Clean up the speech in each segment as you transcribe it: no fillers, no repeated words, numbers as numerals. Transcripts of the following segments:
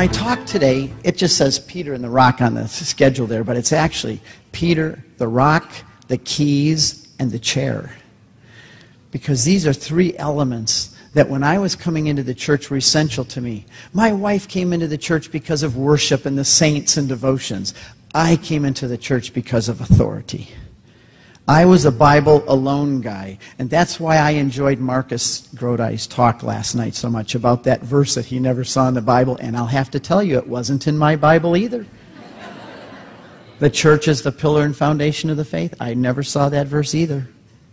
my talk today, it just says Peter and the Rock on the schedule there, but it's actually Peter, the Rock, the keys, and the chair. Because these are three elements that when I was coming into the church were essential to me. My wife came into the church because of worship and the saints and devotions. I came into the church because of authority. I was a Bible alone guy, and that's why I enjoyed Marcus Grode's talk last night so much about that verse that he never saw in the Bible, and I'll have to tell you, it wasn't in my Bible either. The church is the pillar and foundation of the faith. I never saw that verse either.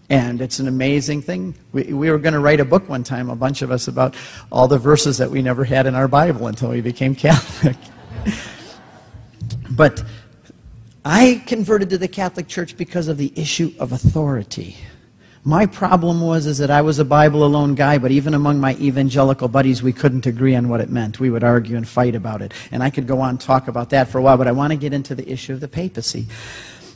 And it's an amazing thing. We were going to write a book one time, a bunch of us, about all the verses that we never had in our Bible until we became Catholic. But I converted to the Catholic Church because of the issue of authority. My problem was that I was a Bible-alone guy, but even among my evangelical buddies, we couldn't agree on what it meant. We would argue and fight about it. And I could go on and talk about that for a while, but I want to get into the issue of the papacy.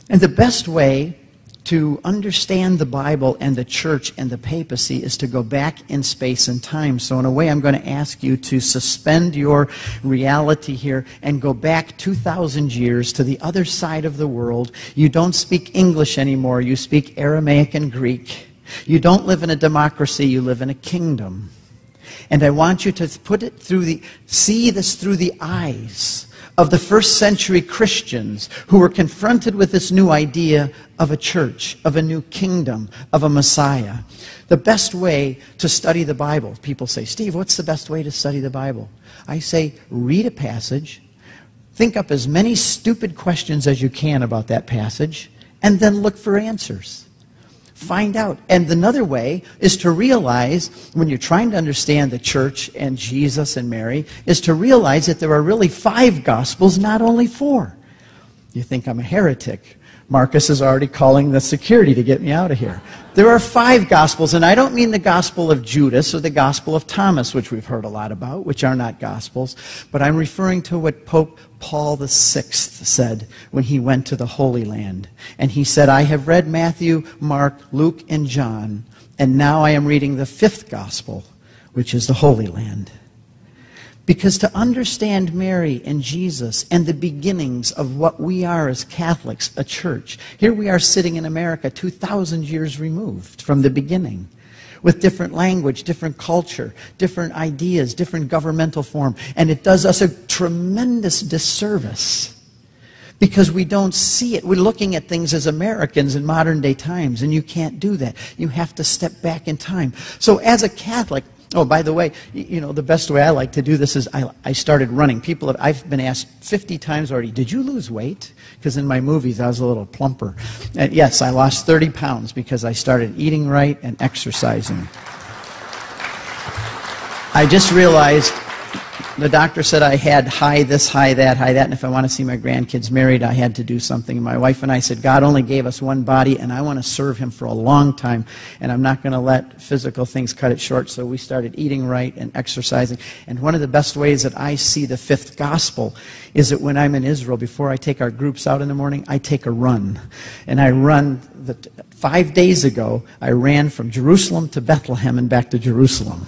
And the best way to understand the Bible and the church and the papacy is to go back in space and time. So in a way, I'm going to ask you to suspend your reality here and go back 2,000 years to the other side of the world. You don't speak English anymore. You speak Aramaic and Greek. You don't live in a democracy. You live in a kingdom. And I want you to see this through the eyes of the first century Christians who were confronted with this new idea of a church, of a new kingdom, of a Messiah. The best way to study the Bible, people say, Steve, what's the best way to study the Bible? I say, read a passage, think up as many stupid questions as you can about that passage, and then look for answers. Find out. And another way is to realize, when you're trying to understand the church and Jesus and Mary, is to realize that there are really 5 gospels, not only 4. You think I'm a heretic. Marcus is already calling the security to get me out of here. There are 5 gospels, and I don't mean the gospel of Judas or the gospel of Thomas, which we've heard a lot about, which are not gospels, but I'm referring to what Pope Paul VI said when he went to the Holy Land. And he said, I have read Matthew, Mark, Luke, and John, and now I am reading the 5th gospel, which is the Holy Land. Because to understand Mary and Jesus and the beginnings of what we are as Catholics, a church, here we are sitting in America 2,000 years removed from the beginning, with different language, different culture, different ideas, different governmental form. And it does us a tremendous disservice because we don't see it. We're looking at things as Americans in modern day times, and you can't do that. You have to step back in time. So as a Catholic, oh, by the way, you know, the best way I like to do this is I started running. People have, I've been asked 50 times already, did you lose weight? Because in my movies, I was a little plumper. And yes, I lost 30 pounds because I started eating right and exercising. I just realized the doctor said I had high this, high that, and if I want to see my grandkids married, I had to do something. My wife and I said, God only gave us one body, and I want to serve him for a long time, and I'm not going to let physical things cut it short, so we started eating right and exercising. And one of the best ways that I see the 5th gospel is that when I'm in Israel, before I take our groups out in the morning, I take a run, and I run. 5 days ago, I ran from Jerusalem to Bethlehem and back to Jerusalem.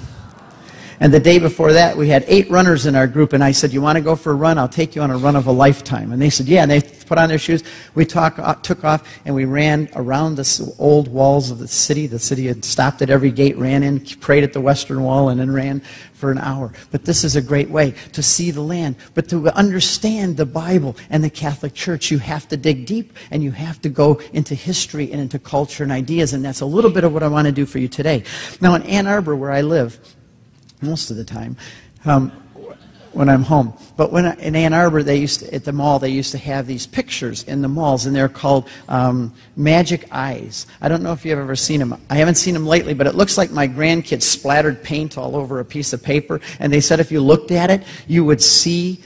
And the day before that, we had 8 runners in our group, and I said, you want to go for a run? I'll take you on a run of a lifetime. And they said, yeah, and they put on their shoes. We took off, and we ran around the old walls of the city. The city had stopped at every gate, ran in, prayed at the western wall, and then ran for an hour. But this is a great way to see the land. But to understand the Bible and the Catholic Church, you have to dig deep, and you have to go into history and into culture and ideas, and that's a little bit of what I want to do for you today. Now, in Ann Arbor, where I live, most of the time, when I'm home. But when in Ann Arbor, they used to, at the mall, they used to have these pictures in the malls, and they're called magic eyes. I don't know if you've ever seen them. I haven't seen them lately, but it looks like my grandkids splattered paint all over a piece of paper, and they said if you looked at it, you would see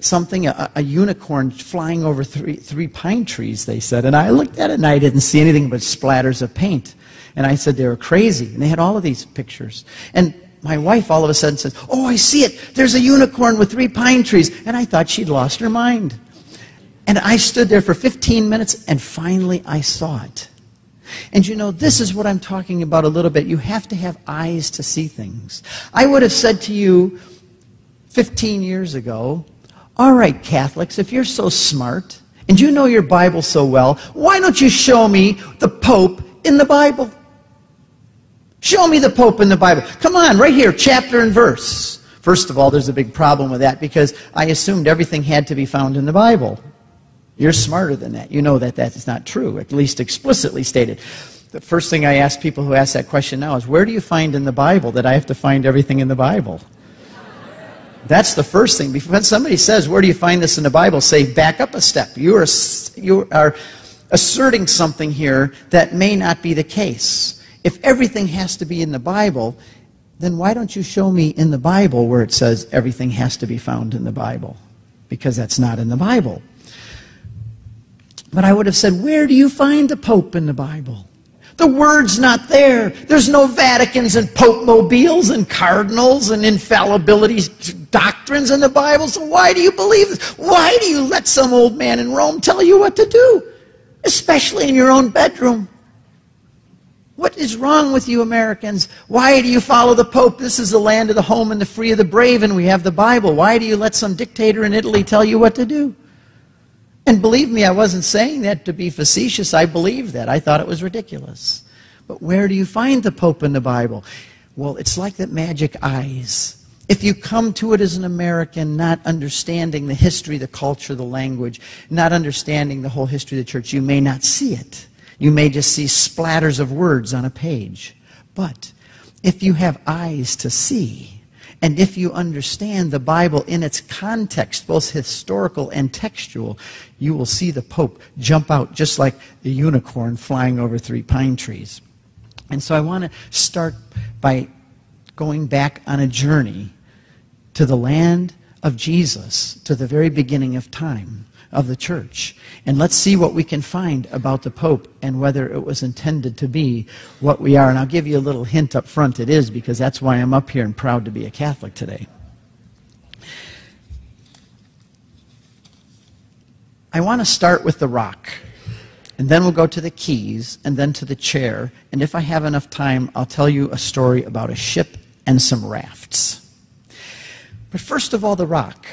something, a unicorn flying over three pine trees, they said. And I looked at it, and I didn't see anything but splatters of paint. And I said they were crazy, and they had all of these pictures. And my wife all of a sudden says, oh, I see it. There's a unicorn with 3 pine trees. And I thought she'd lost her mind. And I stood there for 15 minutes, and finally I saw it. And you know, this is what I'm talking about a little bit. You have to have eyes to see things. I would have said to you 15 years ago, all right, Catholics, if you're so smart and you know your Bible so well, why don't you show me the Pope in the Bible? Show me the Pope in the Bible. Come on, right here, chapter and verse. First of all, there's a big problem with that because I assumed everything had to be found in the Bible. You're smarter than that. You know that that's not true, at least explicitly stated. The first thing I ask people who ask that question now is, where do you find in the Bible that I have to find everything in the Bible? That's the first thing. When somebody says, where do you find this in the Bible, say, back up a step. You are asserting something here that may not be the case. If everything has to be in the Bible, then why don't you show me in the Bible where it says everything has to be found in the Bible? Because that's not in the Bible. But I would have said, where do you find the Pope in the Bible? The word's not there. There's no Vaticans and Pope mobiles and cardinals and infallibility doctrines in the Bible. So why do you believe this? Why do you let some old man in Rome tell you what to do? Especially in your own bedroom. What is wrong with you Americans? Why do you follow the Pope? This is the land of the home and the free of the brave, and we have the Bible. Why do you let some dictator in Italy tell you what to do? And believe me, I wasn't saying that to be facetious. I believed that. I thought it was ridiculous. But where do you find the Pope in the Bible? Well, it's like the magic eyes. If you come to it as an American, not understanding the history, the culture, the language, not understanding the whole history of the church, you may not see it. You may just see splatters of words on a page. But if you have eyes to see, and if you understand the Bible in its context, both historical and textual, you will see the Pope jump out just like the unicorn flying over three pine trees. And so I want to start by going back on a journey to the land of Jesus, to the very beginning of time, of the church. And let's see what we can find about the Pope and whether it was intended to be what we are. And I'll give you a little hint up front. It is, because that's why I'm up here and proud to be a Catholic today. I want to start with the rock, and then we'll go to the keys, and then to the chair. And if I have enough time, I'll tell you a story about a ship and some rafts. But first of all, the rock.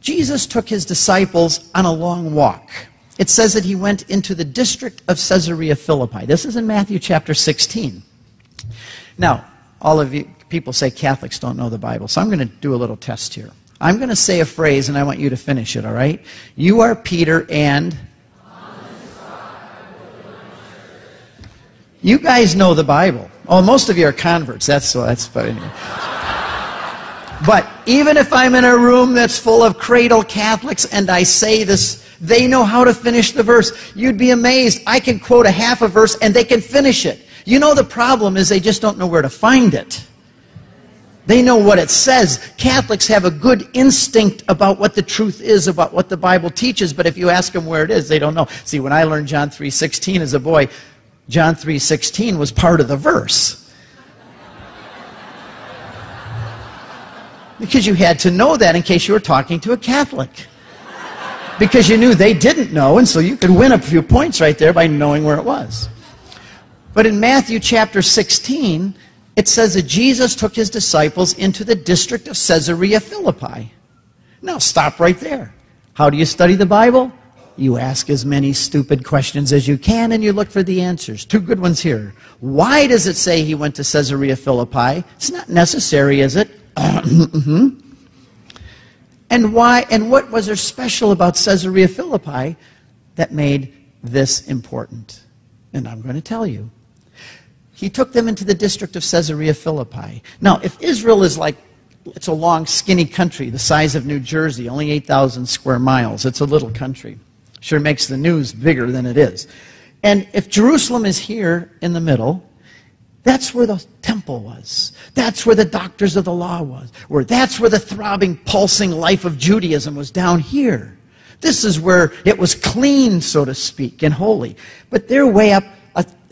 Jesus took his disciples on a long walk. It says that he went into the district of Caesarea Philippi. This is in Matthew chapter 16. Now, all of you people say Catholics don't know the Bible, so I'm going to do a little test here. I'm going to say a phrase, and I want you to finish it, all right? You are Peter and... You guys know the Bible. Oh, most of you are converts. That's funny. But even if I'm in a room that's full of cradle Catholics and I say this, they know how to finish the verse. You'd be amazed. I can quote a half a verse and they can finish it. You know, the problem is they just don't know where to find it. They know what it says. Catholics have a good instinct about what the truth is, about what the Bible teaches, but if you ask them where it is, they don't know. See, when I learned John 3:16 as a boy, John 3:16 was part of the verse. Because you had to know that in case you were talking to a Catholic. Because you knew they didn't know, and so you could win a few points right there by knowing where it was. But in Matthew chapter 16, it says that Jesus took his disciples into the district of Caesarea Philippi. Now stop right there. How do you study the Bible? You ask as many stupid questions as you can, and you look for the answers. Two good ones here. Why does it say he went to Caesarea Philippi? It's not necessary, is it? And why, and what was there special about Caesarea Philippi that made this important? And I'm going to tell you. He took them into the district of Caesarea Philippi. Now, if Israel is like, it's a long, skinny country, the size of New Jersey, only 8,000 square miles. It's a little country. Sure makes the news bigger than it is. And if Jerusalem is here in the middle, that's where the temple was. That's where the doctors of the law was. That's where the throbbing, pulsing life of Judaism was, down here. This is where it was clean, so to speak, and holy. But they're way up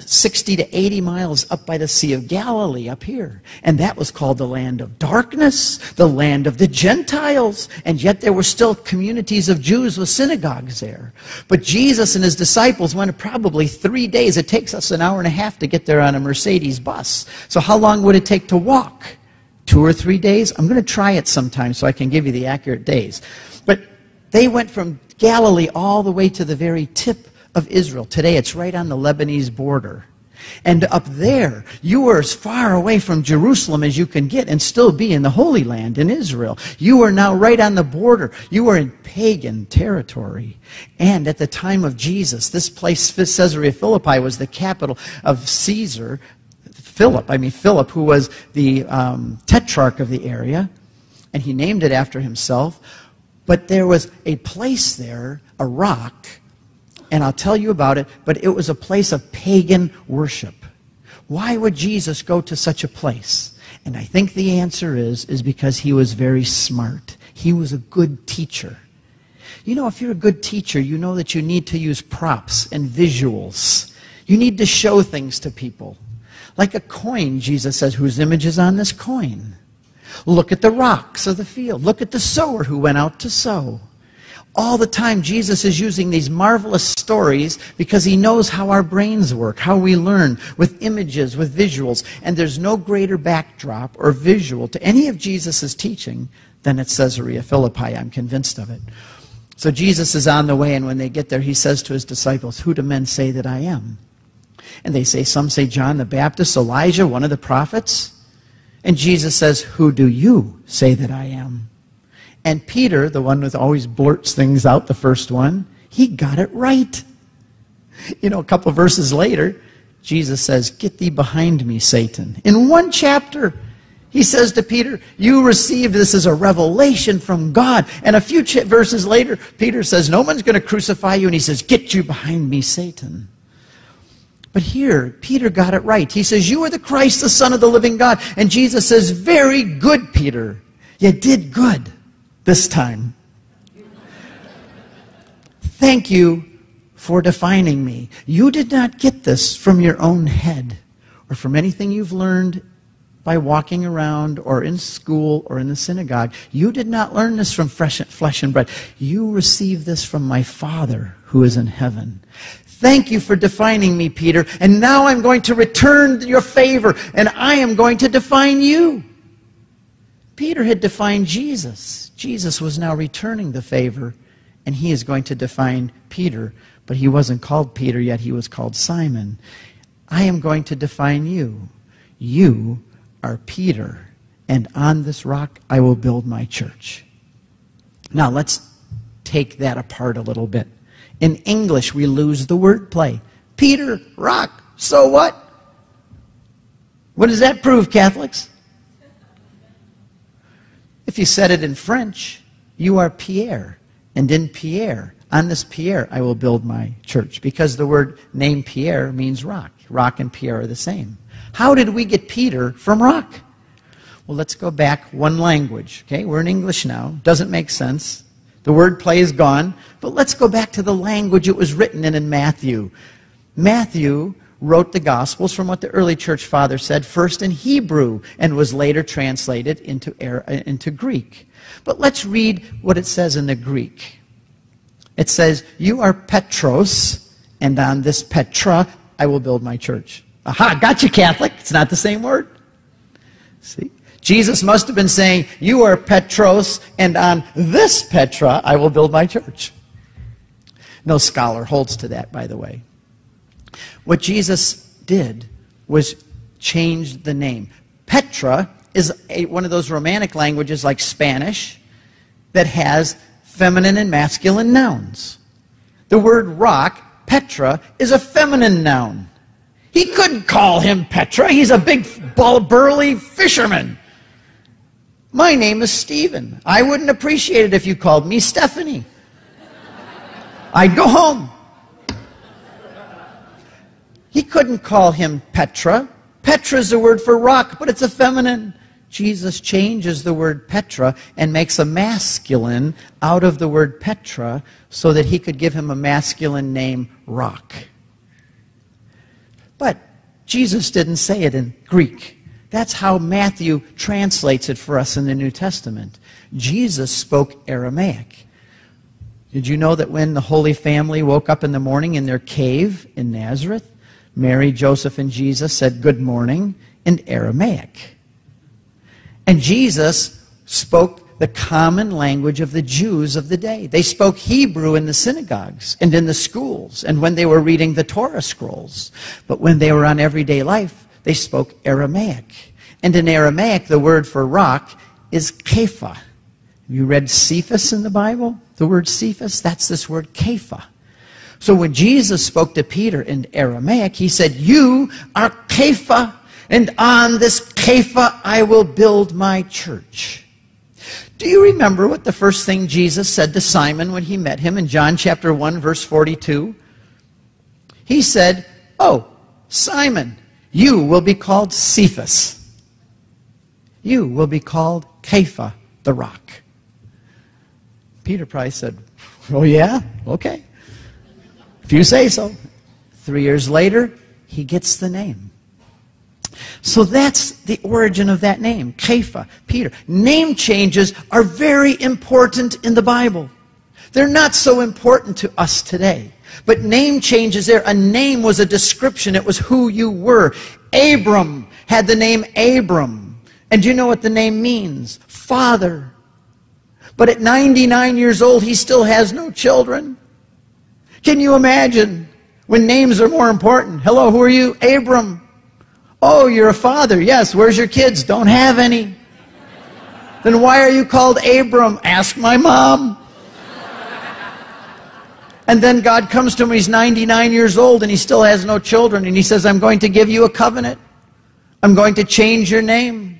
60 to 80 miles up by the Sea of Galilee up here. And that was called the land of darkness, the land of the Gentiles. And yet there were still communities of Jews with synagogues there. But Jesus and his disciples went probably 3 days. It takes us an hour and a half to get there on a Mercedes bus. So how long would it take to walk? 2 or 3 days. I'm going to try it sometime so I can give you the accurate days. But they went from Galilee all the way to the very tip of Israel. Today it's right on the Lebanese border. And up there, you were as far away from Jerusalem as you can get and still be in the Holy Land in Israel. You are now right on the border. You are in pagan territory. And at the time of Jesus, this place, Caesarea Philippi, was the capital of Caesar, Philip, who was the tetrarch of the area. And he named it after himself. But there was a place there, a rock, and I'll tell you about it, but it was a place of pagan worship. Why would Jesus go to such a place? And I think the answer is because he was very smart. He was a good teacher. You know, if you're a good teacher, you know that you need to use props and visuals. You need to show things to people. Like a coin, Jesus says, whose image is on this coin? Look at the rocks of the field. Look at the sower who went out to sow. All the time, Jesus is using these marvelous stories because he knows how our brains work, how we learn, with images, with visuals. And there's no greater backdrop or visual to any of Jesus' teaching than at Caesarea Philippi. I'm convinced of it. So Jesus is on the way, and when they get there, he says to his disciples, "Who do men say that I am?" And they say, some say John the Baptist, Elijah, one of the prophets. And Jesus says, "Who do you say that I am?" And Peter, the one who always blurts things out, the first one, he got it right. You know, a couple verses later, Jesus says, "Get thee behind me, Satan." In one chapter, he says to Peter, "You received this as a revelation from God." And a few verses later, Peter says, "No one's going to crucify you." And he says, "Get you behind me, Satan." But here, Peter got it right. He says, "You are the Christ, the Son of the living God." And Jesus says, "Very good, Peter. You did good this time. Thank you for defining me. You did not get this from your own head or from anything you've learned by walking around or in school or in the synagogue. You did not learn this from flesh and blood. You received this from my Father who is in heaven. Thank you for defining me, Peter. And now I'm going to return your favor, and I am going to define you." Peter had defined Jesus. Jesus was now returning the favor, and he is going to define Peter. But he wasn't called Peter yet, he was called Simon. "I am going to define you. You are Peter, and on this rock I will build my church." Now let's take that apart a little bit. In English, we lose the wordplay. Peter, rock, so what? What does that prove, Catholics? If you said it in French, "You are Pierre, and in Pierre, on this Pierre, I will build my church," because the word name Pierre means rock. Rock and Pierre are the same. How did we get Peter from rock? Well, let's go back one language. Okay, we're in English now. Doesn't make sense. The word play is gone. But let's go back to the language it was written in Matthew. Matthew wrote the Gospels from what the early church father said, first in Hebrew, and was later translated into Greek. But let's read what it says in the Greek. It says, "You are Petros, and on this Petra I will build my church." Aha, gotcha, Catholic. It's not the same word. See? Jesus must have been saying, "You are Petros, and on this Petra I will build my church." No scholar holds to that, by the way. What Jesus did was change the name. Petra is one of those Romantic languages like Spanish that has feminine and masculine nouns. The word rock, Petra, is a feminine noun. He couldn't call him Petra. He's a big, burly fisherman. "My name is Stephen. I wouldn't appreciate it if you called me Stephanie. I'd go home." He couldn't call him Petra. Petra is the word for rock, but it's a feminine. Jesus changes the word Petra and makes a masculine out of the word Petra so that he could give him a masculine name, rock. But Jesus didn't say it in Greek. That's how Matthew translates it for us in the New Testament. Jesus spoke Aramaic. Did you know that when the Holy Family woke up in the morning in their cave in Nazareth, Mary, Joseph, and Jesus said, "Good morning," in Aramaic. And Jesus spoke the common language of the Jews of the day. They spoke Hebrew in the synagogues and in the schools and when they were reading the Torah scrolls. But when they were on everyday life, they spoke Aramaic. And in Aramaic, the word for rock is kephah. Have you read Cephas in the Bible? The word Cephas, that's this word kephah. So when Jesus spoke to Peter in Aramaic, he said, "You are kephah, and on this kephah I will build my church." Do you remember what the first thing Jesus said to Simon when he met him in John chapter 1, verse 42? He said, "Oh, Simon, you will be called Cephas. You will be called Kephah, the rock." Peter probably said, "Oh yeah, okay. If you say so." 3 years later, he gets the name. So that's the origin of that name, Kephah, Peter. Name changes are very important in the Bible. They're not so important to us today. But name changes there. A name was a description. It was who you were. Abram had the name Abram. And do you know what the name means? Father. But at 99 years old, he still has no children. Can you imagine when names are more important? "Hello, who are you?" "Abram." "Oh, you're a father." "Yes." "Where's your kids?" "Don't have any." "Then why are you called Abram?" "Ask my mom." And then God comes to him, he's 99 years old, and he still has no children, and he says, "I'm going to give you a covenant. I'm going to change your name.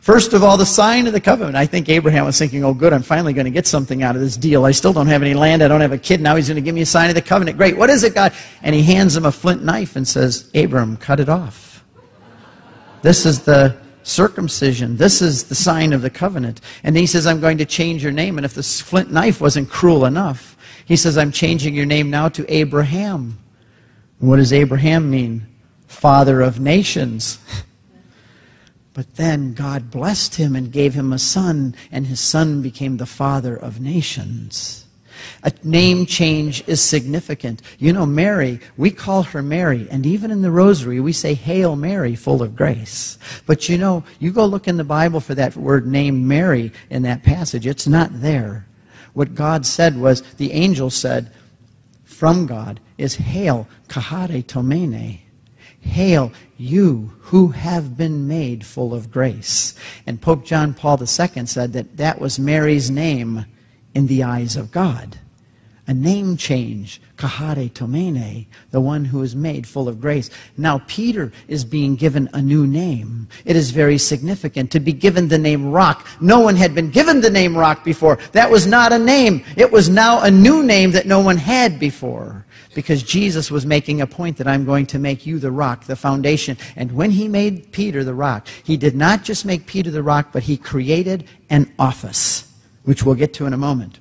First of all, the sign of the covenant." I think Abraham was thinking, "Oh good, I'm finally going to get something out of this deal. I still don't have any land, I don't have a kid, now he's going to give me a sign of the covenant. Great, what is it, God?" And he hands him a flint knife and says, "Abram, cut it off. This is the circumcision. This is the sign of the covenant." And he says, "I'm going to change your name." And if this flint knife wasn't cruel enough, he says, "I'm changing your name now to Abraham." And what does Abraham mean? Father of nations. But then God blessed him and gave him a son, and his son became the father of nations. A name change is significant. You know, Mary, we call her Mary, and even in the Rosary, we say, "Hail Mary, full of grace." But you know, you go look in the Bible for that word named Mary in that passage. It's not there. What God said was, the angel said, from God, is "Hail, Kecharitomene." Hail, you who have been made full of grace. And Pope John Paul II said that that was Mary's name in the eyes of God. A name change, Kecharitomene, the one who is made full of grace. Now Peter is being given a new name. It is very significant to be given the name Rock. No one had been given the name Rock before. That was not a name. It was now a new name that no one had before. Because Jesus was making a point that I'm going to make you the rock, the foundation. And when he made Peter the rock, he did not just make Peter the rock, but he created an office, which we'll get to in a moment.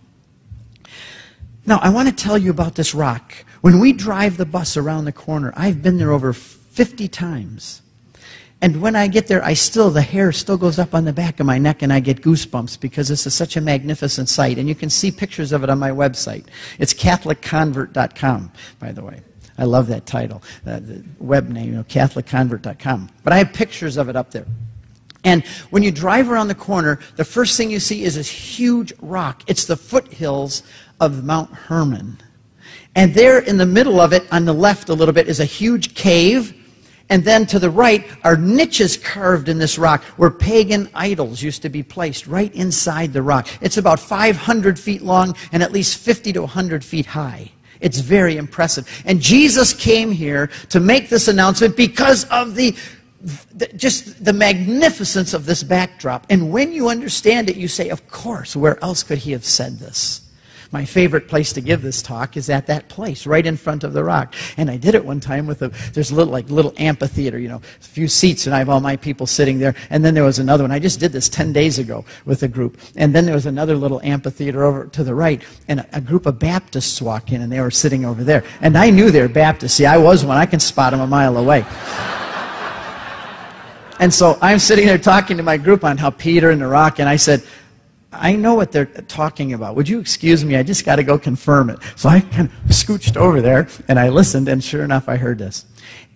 Now, I want to tell you about this rock. When we drive the bus around the corner, I've been there over 50 times. And when I get there, the hair still goes up on the back of my neck and I get goosebumps because this is such a magnificent sight. And you can see pictures of it on my website. It's CatholicConvert.com, by the way. I love that title, the web name, you know, CatholicConvert.com. But I have pictures of it up there. And when you drive around the corner, the first thing you see is this huge rock. It's the foothills of Mount Hermon. And there in the middle of it, on the left a little bit, is a huge cave. And then to the right are niches carved in this rock where pagan idols used to be placed right inside the rock. It's about 500 feet long and at least 50 to 100 feet high. It's very impressive. And Jesus came here to make this announcement because of just the magnificence of this backdrop. And when you understand it, you say, of course, where else could he have said this? My favorite place to give this talk is at that place, right in front of the rock. And I did it one time with there's a little amphitheater, you know, a few seats, and I have all my people sitting there. And then there was another one. I just did this 10 days ago with a group. And then there was another little amphitheater over to the right, and a group of Baptists walk in, and they were sitting over there. And I knew they were Baptists. See, I was one. I can spot them a mile away. And so I'm sitting there talking to my group on how Peter and the rock, and I said, I know what they're talking about. Would you excuse me? I just got to go confirm it. So I kind of scooched over there, and I listened, and sure enough, I heard this.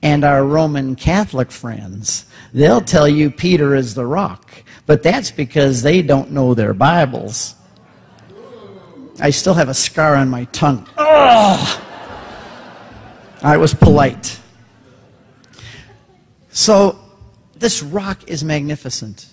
And our Roman Catholic friends, they'll tell you Peter is the rock, but that's because they don't know their Bibles. I still have a scar on my tongue. Ugh! I was polite. So this rock is magnificent.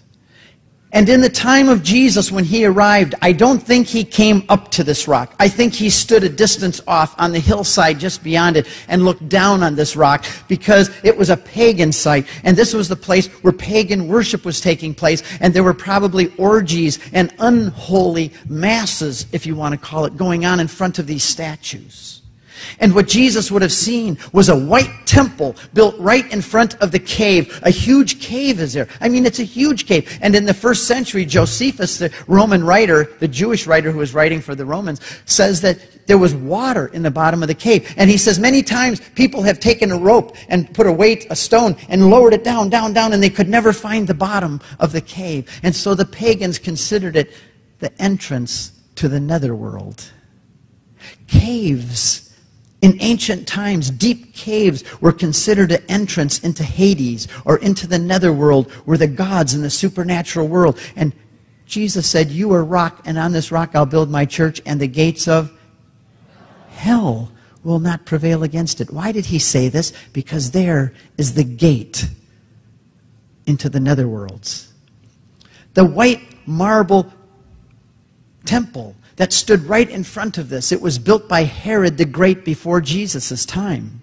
And in the time of Jesus, when he arrived, I don't think he came up to this rock. I think he stood a distance off on the hillside just beyond it and looked down on this rock, because it was a pagan site. And this was the place where pagan worship was taking place. And there were probably orgies and unholy masses, if you want to call it, going on in front of these statues. And what Jesus would have seen was a white temple built right in front of the cave. A huge cave is there. I mean, it's a huge cave. And in the first century, Josephus, the Roman writer, the Jewish writer who was writing for the Romans, says that there was water in the bottom of the cave. And he says many times people have taken a rope and put a weight, a stone, and lowered it down, down, down, and they could never find the bottom of the cave. And so the pagans considered it the entrance to the netherworld. Caves. In ancient times, deep caves were considered an entrance into Hades or into the netherworld, where the gods and the supernatural world. And Jesus said, you are rock, and on this rock I'll build my church, and the gates of hell will not prevail against it. Why did he say this? Because there is the gate into the netherworlds. The white marble temple that stood right in front of this. It was built by Herod the Great before Jesus' time.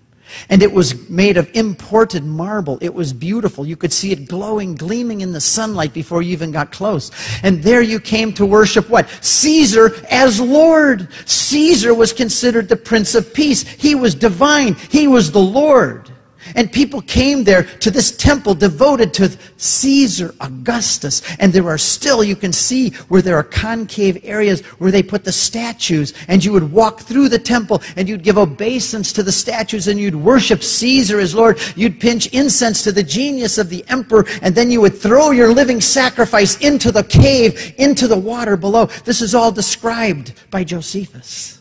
And it was made of imported marble. It was beautiful. You could see it glowing, gleaming in the sunlight before you even got close. And there you came to worship what? Caesar as Lord. Caesar was considered the Prince of Peace. He was divine. He was the Lord. And people came there to this temple devoted to Caesar Augustus. And there are still, you can see, where there are concave areas where they put the statues. And you would walk through the temple, and you'd give obeisance to the statues, and you'd worship Caesar as Lord. You'd pinch incense to the genius of the emperor, and then you would throw your living sacrifice into the cave, into the water below. This is all described by Josephus.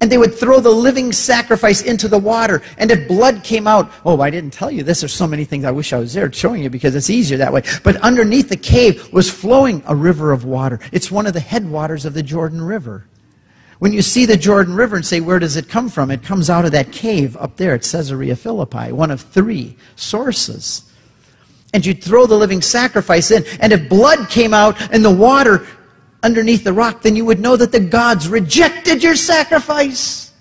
And they would throw the living sacrifice into the water. And if blood came out, oh, I didn't tell you this. There's so many things I wish I was there showing you, because it's easier that way. But underneath the cave was flowing a river of water. It's one of the headwaters of the Jordan River. When you see the Jordan River and say, where does it come from? It comes out of that cave up there at Caesarea Philippi, one of three sources. And you'd throw the living sacrifice in. And if blood came out and the water underneath the rock, then you would know that the gods rejected your sacrifice.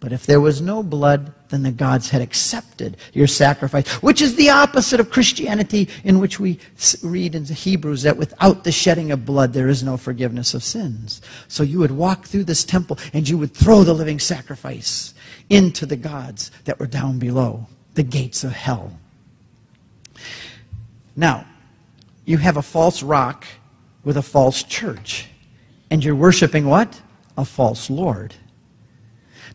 But if there was no blood, then the gods had accepted your sacrifice, which is the opposite of Christianity, in which we read in Hebrews that without the shedding of blood, there is no forgiveness of sins. So you would walk through this temple, and you would throw the living sacrifice into the gods that were down below, the gates of hell. Now, you have a false rock with a false church, and you're worshiping what? A false Lord.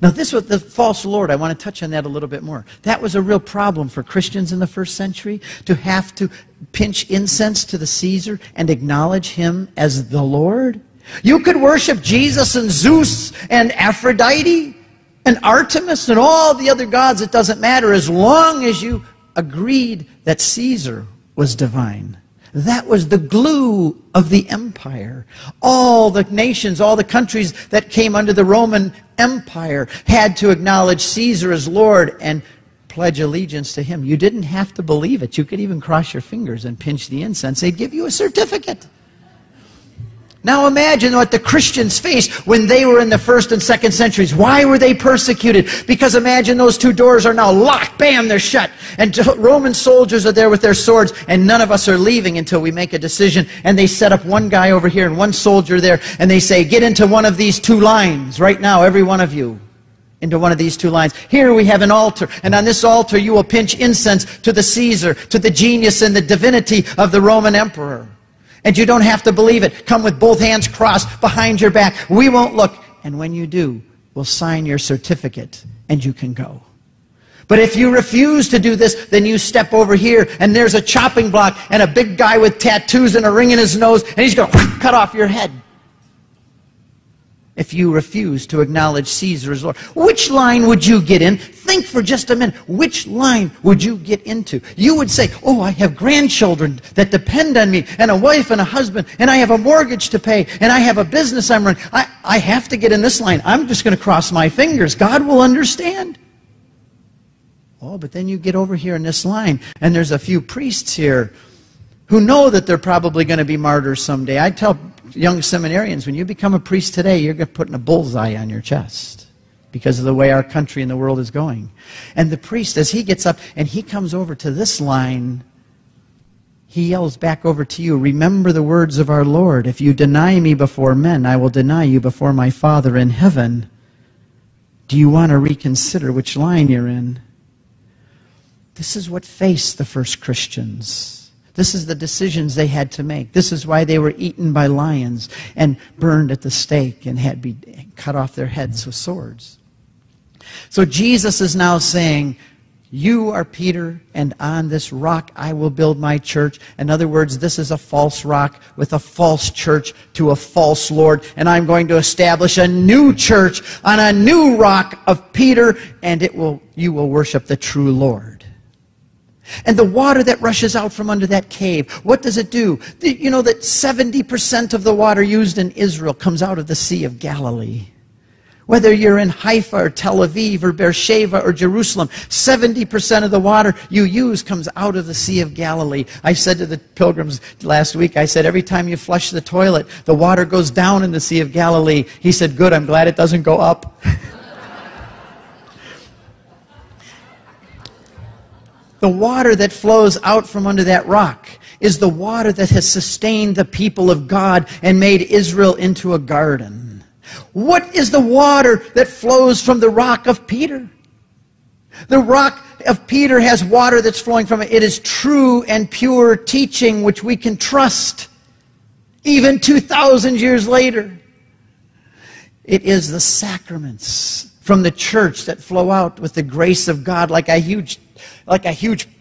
Now, this was the false Lord. I want to touch on that a little bit more. That was a real problem for Christians in the first century, to have to pinch incense to the Caesar and acknowledge him as the Lord. You could worship Jesus and Zeus and Aphrodite and Artemis and all the other gods. It doesn't matter, as long as you agreed that Caesar was divine. That was the glue of the empire. All the nations, all the countries that came under the Roman Empire had to acknowledge Caesar as Lord and pledge allegiance to him. You didn't have to believe it. You could even cross your fingers and pinch the incense. They'd give you a certificate. Now imagine what the Christians faced when they were in the first and second centuries. Why were they persecuted? Because imagine those two doors are now locked. Bam, they're shut. And Roman soldiers are there with their swords, and none of us are leaving until we make a decision. And they set up one guy over here and one soldier there, and they say, get into one of these two lines right now, every one of you. Into one of these two lines. Here we have an altar, and on this altar you will pinch incense to the Caesar, to the genius and the divinity of the Roman emperor. And you don't have to believe it. Come with both hands crossed behind your back. We won't look. And when you do, we'll sign your certificate, and you can go. But if you refuse to do this, then you step over here, and there's a chopping block and a big guy with tattoos and a ring in his nose, and he's going to cut off your head. If you refuse to acknowledge Caesar as Lord, which line would you get in? Think for just a minute. Which line would you get into? You would say, oh, I have grandchildren that depend on me, and a wife and a husband, and I have a mortgage to pay, and I have a business I'm running. I have to get in this line. I'm just going to cross my fingers. God will understand. Oh, but then you get over here in this line, and there's a few priests here who know that they're probably going to be martyrs someday. I tell young seminarians, when you become a priest today, you're putting a bullseye on your chest because of the way our country and the world is going. And the priest, as he gets up and he comes over to this line, he yells back over to you, remember the words of our Lord, if you deny me before men, I will deny you before my Father in heaven. Do you want to reconsider which line you're in? This is what faced the first Christians. This is the decisions they had to make. This is why they were eaten by lions and burned at the stake and had be cut off their heads with swords. So Jesus is now saying, you are Peter, and on this rock I will build my church. In other words, this is a false rock with a false church to a false Lord, and I'm going to establish a new church on a new rock of Peter, and you will worship the true Lord. And the water that rushes out from under that cave, what does it do? You know that 70% of the water used in Israel comes out of the Sea of Galilee. Whether you're in Haifa or Tel Aviv or Beersheba or Jerusalem, 70% of the water you use comes out of the Sea of Galilee. I said to the pilgrims last week, I said, every time you flush the toilet, the water goes down in the Sea of Galilee. He said, good, I'm glad it doesn't go up. The water that flows out from under that rock is the water that has sustained the people of God and made Israel into a garden. What is the water that flows from the rock of Peter? The rock of Peter has water that's flowing from it. It is true and pure teaching which we can trust even 2,000 years later. It is the sacraments from the church that flow out with the grace of God like a huge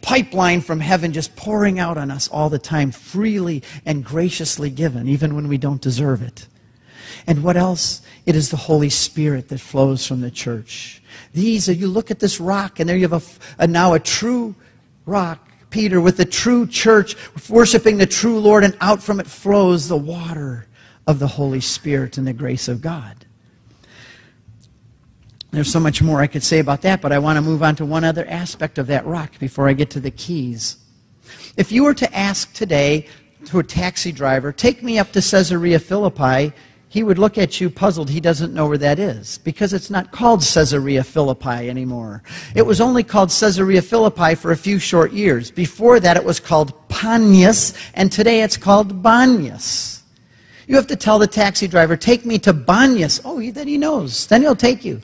pipeline from heaven just pouring out on us all the time, freely and graciously given, even when we don't deserve it. And what else? It is the Holy Spirit that flows from the church. You look at this rock, and there you have now a true rock, Peter, with the true church, worshiping the true Lord, and out from it flows the water of the Holy Spirit and the grace of God. There's so much more I could say about that, but I want to move on to one other aspect of that rock before I get to the keys. If you were to ask today to a taxi driver, take me up to Caesarea Philippi, he would look at you puzzled. He doesn't know where that is because it's not called Caesarea Philippi anymore. It was only called Caesarea Philippi for a few short years. Before that, it was called Panias, and today it's called Banias. You have to tell the taxi driver, take me to Banias. Oh, then he knows. Then he'll take you.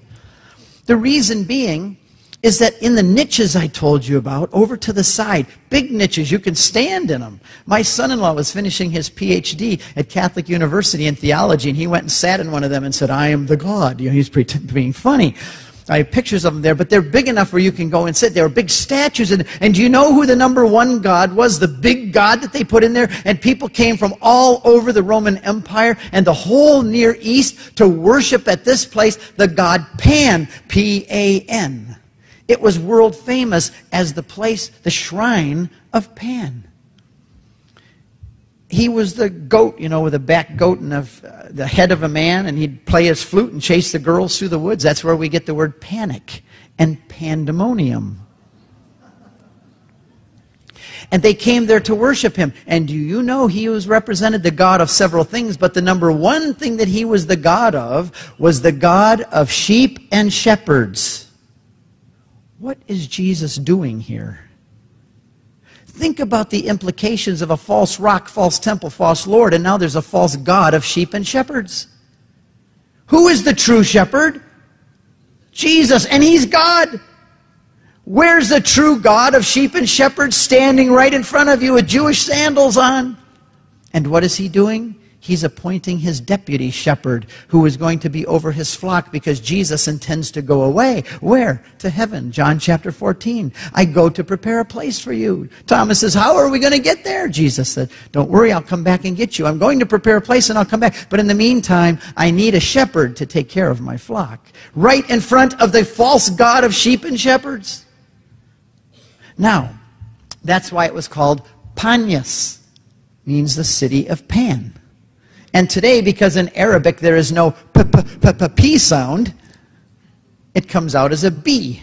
The reason being is that in the niches I told you about, over to the side, big niches, you can stand in them. My son-in-law was finishing his Ph.D. at Catholic University in theology, and he went and sat in one of them and said, I am the God. You know, he's being funny. I have pictures of them there, but they're big enough where you can go and sit. There are big statues in there. And do you know who the number one God was? The big God that they put in there? And people came from all over the Roman Empire and the whole Near East to worship at this place the god Pan, P-A-N. It was world famous as the place, the shrine of Pan. He was the goat, you know, with a back goat and the head of a man, and he'd play his flute and chase the girls through the woods. That's where we get the word panic and pandemonium. And they came there to worship him. And do you know he was represented the god of several things, but the number one thing that he was the god of was the god of sheep and shepherds. What is Jesus doing here? Think about the implications of a false rock, false temple, false Lord, and now there's a false god of sheep and shepherds. Who is the true shepherd? Jesus, and he's God. Where's the true God of sheep and shepherds standing right in front of you with Jewish sandals on? And what is he doing? He's appointing his deputy shepherd who is going to be over his flock because Jesus intends to go away. Where? To heaven. John chapter 14. I go to prepare a place for you. Thomas says, how are we going to get there? Jesus said, don't worry, I'll come back and get you. I'm going to prepare a place and I'll come back. But in the meantime, I need a shepherd to take care of my flock. Right in front of the false god of sheep and shepherds. Now, that's why it was called Banias. Means the city of Pan. And today, because in Arabic there is no p sound, it comes out as a B.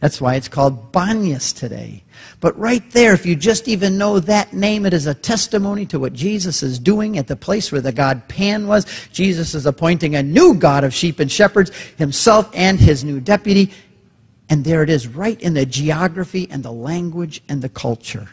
That's why it's called Banias today. But right there, if you just even know that name, it is a testimony to what Jesus is doing at the place where the god Pan was. Jesus is appointing a new god of sheep and shepherds, himself and his new deputy. And there it is, right in the geography and the language and the culture.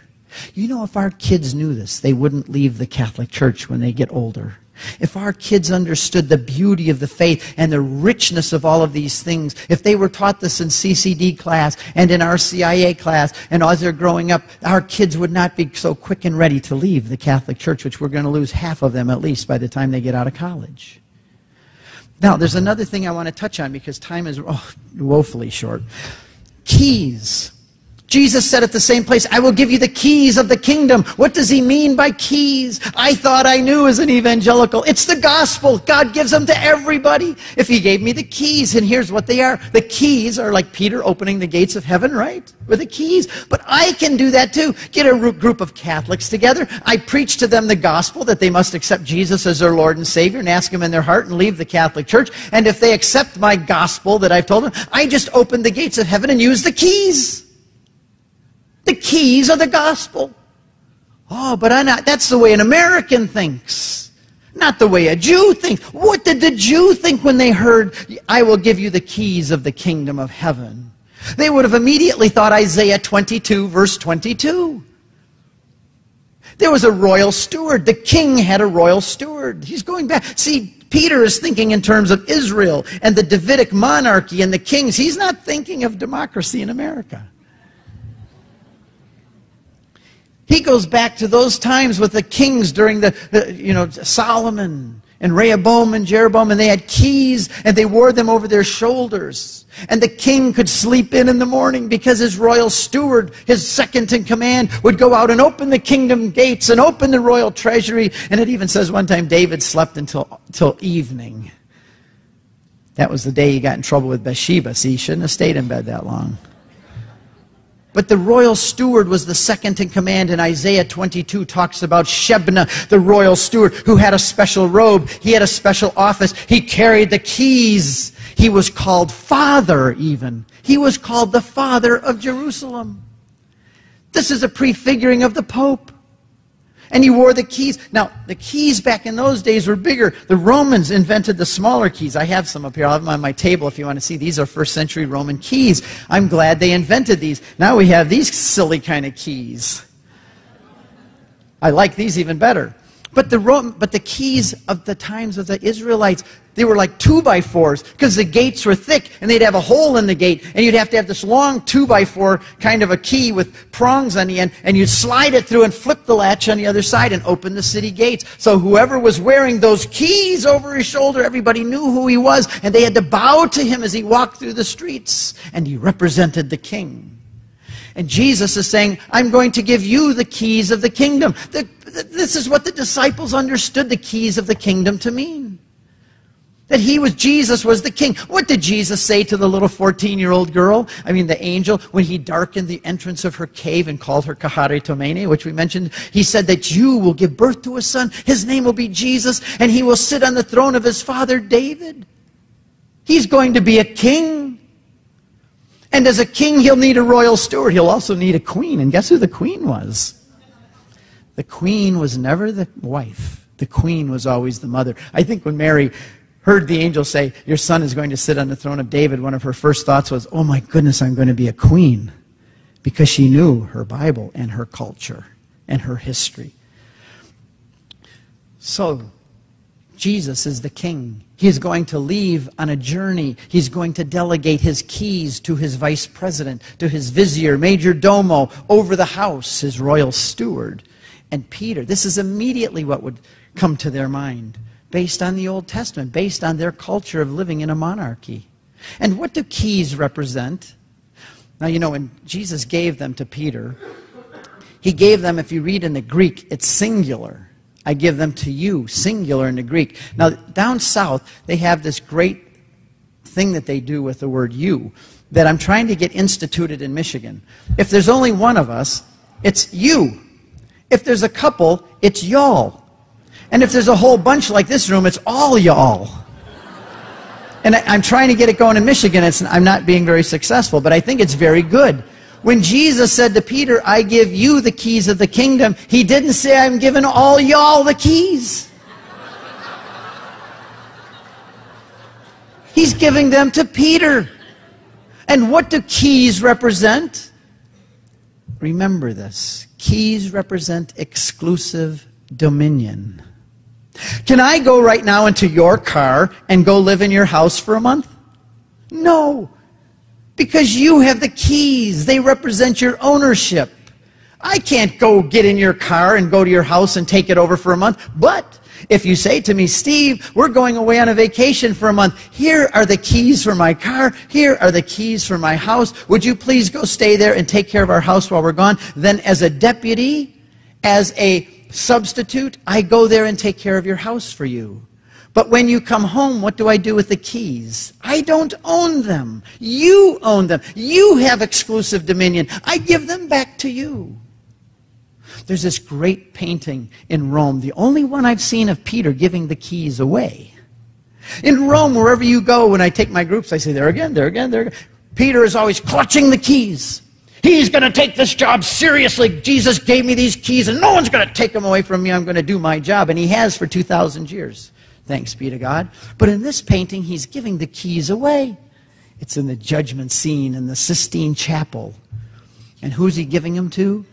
You know, if our kids knew this, they wouldn't leave the Catholic Church when they get older. If our kids understood the beauty of the faith and the richness of all of these things, if they were taught this in CCD class and in RCIA class, and as they're growing up, our kids would not be so quick and ready to leave the Catholic Church, which we're going to lose half of them at least by the time they get out of college. Now, there's another thing I want to touch on because time is woefully short. Keys. Jesus said at the same place, I will give you the keys of the kingdom. What does he mean by keys? I thought I knew as an evangelical. It's the gospel. God gives them to everybody. If he gave me the keys, and here's what they are. The keys are like Peter opening the gates of heaven, right? With the keys. But I can do that too. Get a group of Catholics together. I preach to them the gospel that they must accept Jesus as their Lord and Savior and ask him in their heart and leave the Catholic Church. And if they accept my gospel that I've told them, I just open the gates of heaven and use the keys. The keys are the gospel. Oh, but that's the way an American thinks, not the way a Jew thinks. What did the Jew think when they heard, I will give you the keys of the kingdom of heaven? They would have immediately thought Isaiah 22, verse 22. There was a royal steward. The king had a royal steward. He's going back. See, Peter is thinking in terms of Israel and the Davidic monarchy and the kings. He's not thinking of democracy in America. He goes back to those times with the kings during Solomon and Rehoboam and Jeroboam, and they had keys and they wore them over their shoulders. And the king could sleep in the morning because his royal steward, his second in command, would go out and open the kingdom gates and open the royal treasury. And it even says one time David slept until evening. That was the day he got in trouble with Bathsheba. See, he shouldn't have stayed in bed that long. But the royal steward was the second in command, and Isaiah 22 talks about Shebna, the royal steward, who had a special robe. He had a special office. He carried the keys. He was called Father, even. He was called the Father of Jerusalem. This is a prefiguring of the Pope. And he wore the keys. Now, the keys back in those days were bigger. The Romans invented the smaller keys. I have some up here. I'll have them on my table if you want to see. These are first century Roman keys. I'm glad they invented these. Now we have these silly kind of keys. I like these even better. But the keys of the times of the Israelites, they were like 2x4s because the gates were thick and they'd have a hole in the gate and you'd have to have this long 2x4 kind of a key with prongs on the end, and you'd slide it through and flip the latch on the other side and open the city gates. So whoever was wearing those keys over his shoulder, everybody knew who he was, and they had to bow to him as he walked through the streets, and he represented the king. And Jesus is saying, I'm going to give you the keys of the kingdom. This is what the disciples understood the keys of the kingdom to mean. That Jesus was the king. What did Jesus say to the little 14-year-old girl? I mean, the angel, when he darkened the entrance of her cave and called her Kecharitomene, which we mentioned, he said that you will give birth to a son. His name will be Jesus, and he will sit on the throne of his father David. He's going to be a king. And as a king, he'll need a royal steward. He'll also need a queen. And guess who the queen was? The queen was never the wife. The queen was always the mother. I think when Mary heard the angel say, your son is going to sit on the throne of David, one of her first thoughts was, oh my goodness, I'm going to be a queen. Because she knew her Bible and her culture and her history. So, Jesus is the king. He's going to leave on a journey. He's going to delegate his keys to his vice president, to his vizier, major domo, over the house, his royal steward. And Peter, this is immediately what would come to their mind based on the Old Testament, based on their culture of living in a monarchy. And what do keys represent? Now, you know, when Jesus gave them to Peter, he gave them, if you read in the Greek, it's singular. I give them to you, singular in the Greek. Now, down south, they have this great thing that they do with the word you that I'm trying to get instituted in Michigan. If there's only one of us, it's you. If there's a couple, it's y'all. And if there's a whole bunch like this room, it's all y'all. And I'm trying to get it going in Michigan. I'm not being very successful, but I think it's very good. When Jesus said to Peter, I give you the keys of the kingdom, he didn't say, I'm giving all y'all the keys. He's giving them to Peter. And what do keys represent? Remember this. Keys represent exclusive dominion. Can I go right now into your car and go live in your house for a month? No. Because you have the keys. They represent your ownership. I can't go get in your car and go to your house and take it over for a month. But if you say to me, Steve, we're going away on a vacation for a month. Here are the keys for my car. Here are the keys for my house. Would you please go stay there and take care of our house while we're gone? Then as a deputy, as a substitute, I go there and take care of your house for you. But when you come home, what do I do with the keys? I don't own them. You own them. You have exclusive dominion. I give them back to you. There's this great painting in Rome, the only one I've seen of Peter giving the keys away. In Rome, wherever you go, when I take my groups, I say, there again, there again, there again. Peter is always clutching the keys. He's going to take this job seriously. Jesus gave me these keys, and no one's going to take them away from me. I'm going to do my job, and he has for 2,000 years. Thanks be to God. But in this painting, he's giving the keys away. It's in the judgment scene in the Sistine Chapel. And who's he giving them to?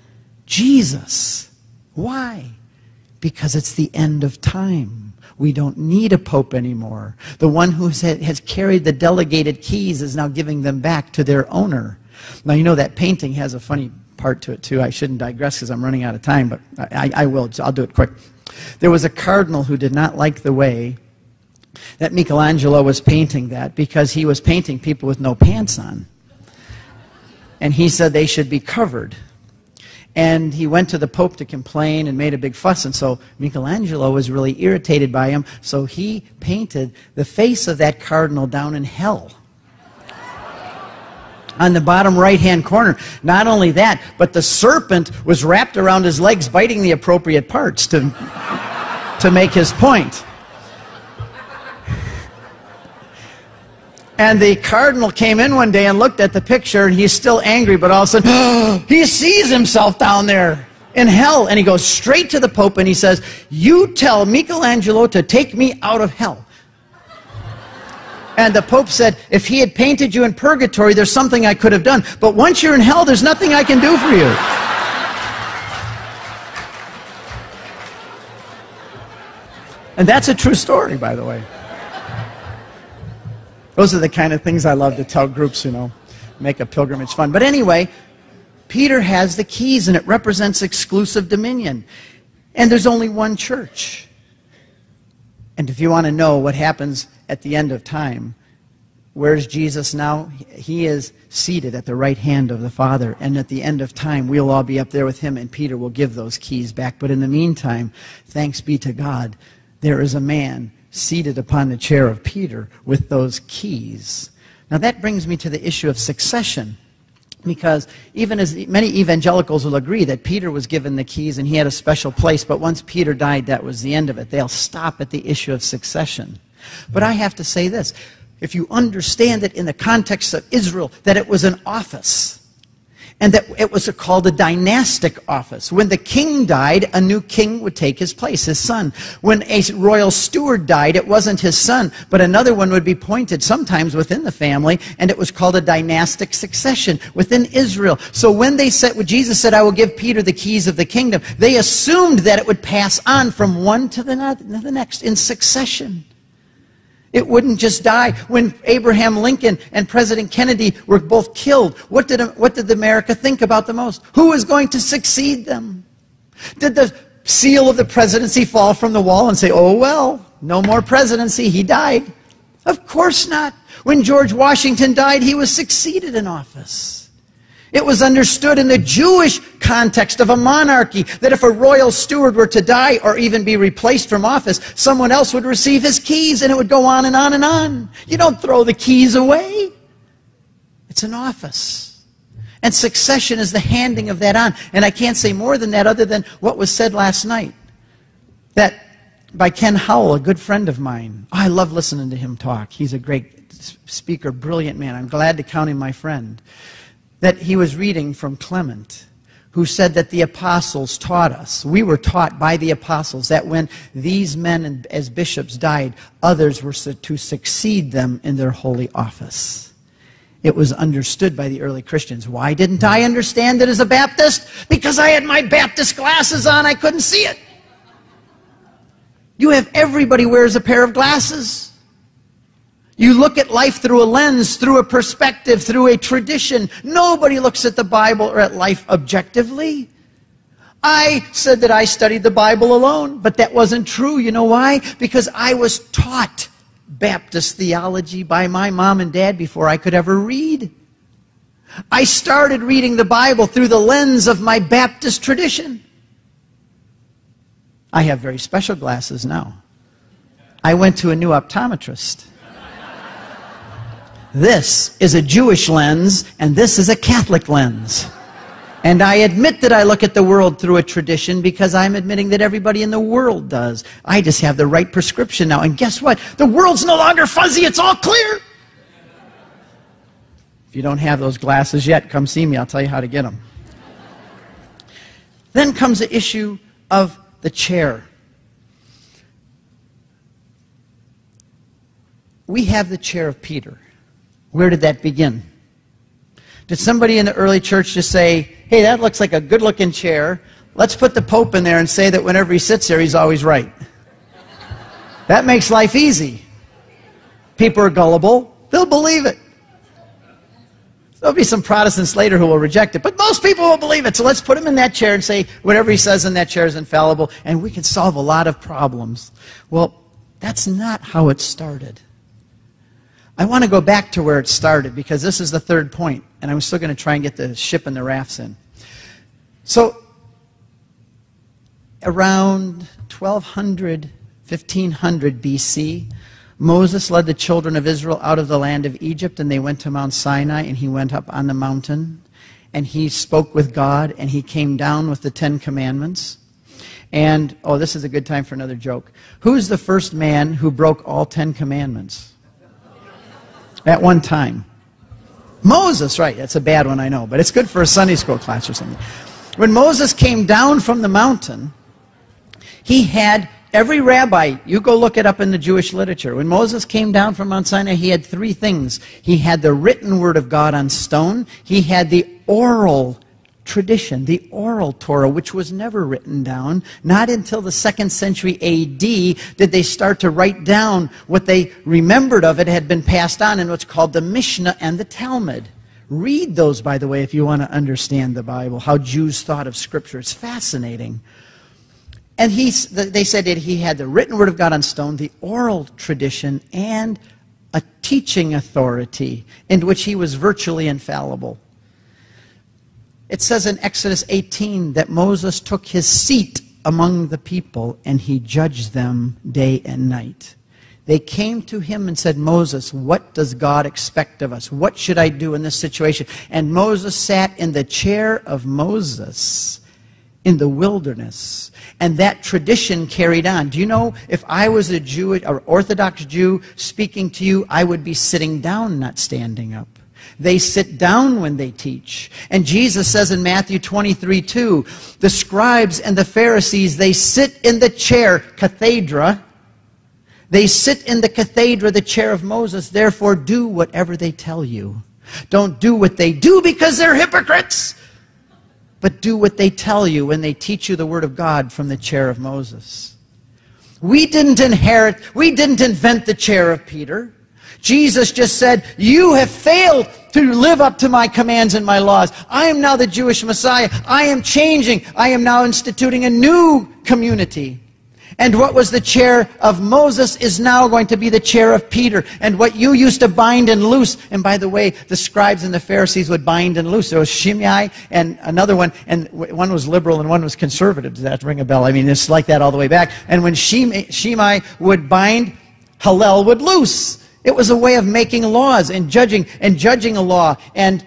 Jesus. Why? Because it's the end of time. We don't need a pope anymore. The one who has carried the delegated keys is now giving them back to their owner. Now, you know, that painting has a funny part to it, too. I shouldn't digress because I'm running out of time, but I will. I'll do it quick. There was a cardinal who did not like the way that Michelangelo was painting that because he was painting people with no pants on. And he said they should be covered. And he went to the Pope to complain and made a big fuss. And so Michelangelo was really irritated by him. So he painted the face of that cardinal down in hell. On the bottom right-hand corner. Not only that, but the serpent was wrapped around his legs, biting the appropriate parts to make his point. And the cardinal came in one day and looked at the picture, and he's still angry, but all of a sudden, he sees himself down there in hell, and he goes straight to the Pope, and he says, you tell Michelangelo to take me out of hell. And the Pope said, if he had painted you in purgatory, there's something I could have done. But once you're in hell, there's nothing I can do for you. And that's a true story, by the way. Those are the kind of things I love to tell groups, you know, make a pilgrimage fun. But anyway, Peter has the keys, and it represents exclusive dominion. And there's only one church. And if you want to know what happens at the end of time, where's Jesus now? He is seated at the right hand of the Father. And at the end of time, we'll all be up there with him, and Peter will give those keys back. But in the meantime, thanks be to God, there is a man seated upon the chair of Peter with those keys. Now that brings me to the issue of succession. Because even as many evangelicals will agree that Peter was given the keys and he had a special place, but once Peter died, that was the end of it. They'll stop at the issue of succession. But I have to say this, if you understand it in the context of Israel, that it was an office, and that it was called a dynastic office. When the king died, a new king would take his place, his son. When a royal steward died, it wasn't his son, but another one would be appointed, sometimes within the family, and it was called a dynastic succession within Israel. So when they said, when Jesus said, I will give Peter the keys of the kingdom, they assumed that it would pass on from one to the next in succession. It wouldn't just die. When Abraham Lincoln and President Kennedy were both killed, what did America think about the most? Who was going to succeed them? Did the seal of the presidency fall from the wall and say, oh, well, no more presidency, he died? Of course not. When George Washington died, he was succeeded in office. It was understood in the Jewish context of a monarchy that if a royal steward were to die or even be replaced from office, someone else would receive his keys, and it would go on and on and on. You don't throw the keys away. It's an office. And succession is the handing of that on. And I can't say more than that other than what was said last night. That by Ken Howell, a good friend of mine. Oh, I love listening to him talk. He's a great speaker, brilliant man. I'm glad to count him my friend. That he was reading from Clement, who said that the apostles taught us. We were taught by the apostles that when these men as bishops died, others were to succeed them in their holy office. It was understood by the early Christians. Why didn't I understand it as a Baptist? Because I had my Baptist glasses on. I couldn't see it. You have everybody wears a pair of glasses. You look at life through a lens, through a perspective, through a tradition. Nobody looks at the Bible or at life objectively. I said that I studied the Bible alone, but that wasn't true. You know why? Because I was taught Baptist theology by my mom and dad before I could ever read. I started reading the Bible through the lens of my Baptist tradition. I have very special glasses now. I went to a new optometrist. This is a Jewish lens, and this is a Catholic lens. And I admit that I look at the world through a tradition because I'm admitting that everybody in the world does. I just have the right prescription now. And guess what? The world's no longer fuzzy. It's all clear. If you don't have those glasses yet, come see me. I'll tell you how to get them. Then comes the issue of the chair. We have the chair of Peter. Where did that begin? Did somebody in the early church just say, hey, that looks like a good-looking chair. Let's put the Pope in there and say that whenever he sits there, he's always right. That makes life easy. People are gullible. They'll believe it. There'll be some Protestants later who will reject it, but most people will believe it. So let's put him in that chair and say, whatever he says in that chair is infallible, and we can solve a lot of problems. Well, that's not how it started. I want to go back to where it started, because this is the third point, and I'm still going to try and get the ship and the rafts in. So around 1200, 1500 BC, Moses led the children of Israel out of the land of Egypt, and they went to Mount Sinai, and he went up on the mountain, and he spoke with God, and he came down with the 10 Commandments. And, oh, this is a good time for another joke. Who's the first man who broke all 10 Commandments? At one time. Moses, right. That's a bad one, I know, but it's good for a Sunday school class or something. When Moses came down from the mountain, he had every rabbi, you go look it up in the Jewish literature. When Moses came down from Mount Sinai, he had three things. He had the written word of God on stone. He had the oral tradition, the oral Torah, which was never written down. Not until the 2nd century AD did they start to write down what they remembered of it had been passed on in what's called the Mishnah and the Talmud. Read those, by the way, if you want to understand the Bible, how Jews thought of Scripture. It's fascinating. And they said that he had the written word of God on stone, the oral tradition, and a teaching authority in which he was virtually infallible. It says in Exodus 18 that Moses took his seat among the people and he judged them day and night. They came to him and said, Moses, what does God expect of us? What should I do in this situation? And Moses sat in the chair of Moses in the wilderness, and that tradition carried on. Do you know, if I was a Jew, or Orthodox Jew speaking to you, I would be sitting down, not standing up. They sit down when they teach. And Jesus says in Matthew 23:2, the scribes and the Pharisees, they sit in the chair, cathedra. They sit in the cathedra, the chair of Moses. Therefore, do whatever they tell you. Don't do what they do because they're hypocrites. But do what they tell you when they teach you the Word of God from the chair of Moses. We didn't invent the chair of Peter. Jesus just said, you have failed to live up to my commands and my laws. I am now the Jewish Messiah. I am changing. I am now instituting a new community. And what was the chair of Moses is now going to be the chair of Peter. And what you used to bind and loose, and by the way, the scribes and the Pharisees would bind and loose. There was Shimei and another one, and one was liberal and one was conservative. Does that ring a bell? I mean, it's like that all the way back. And when Shimei would bind, Hillel would loose. It was a way of making laws and judging a law and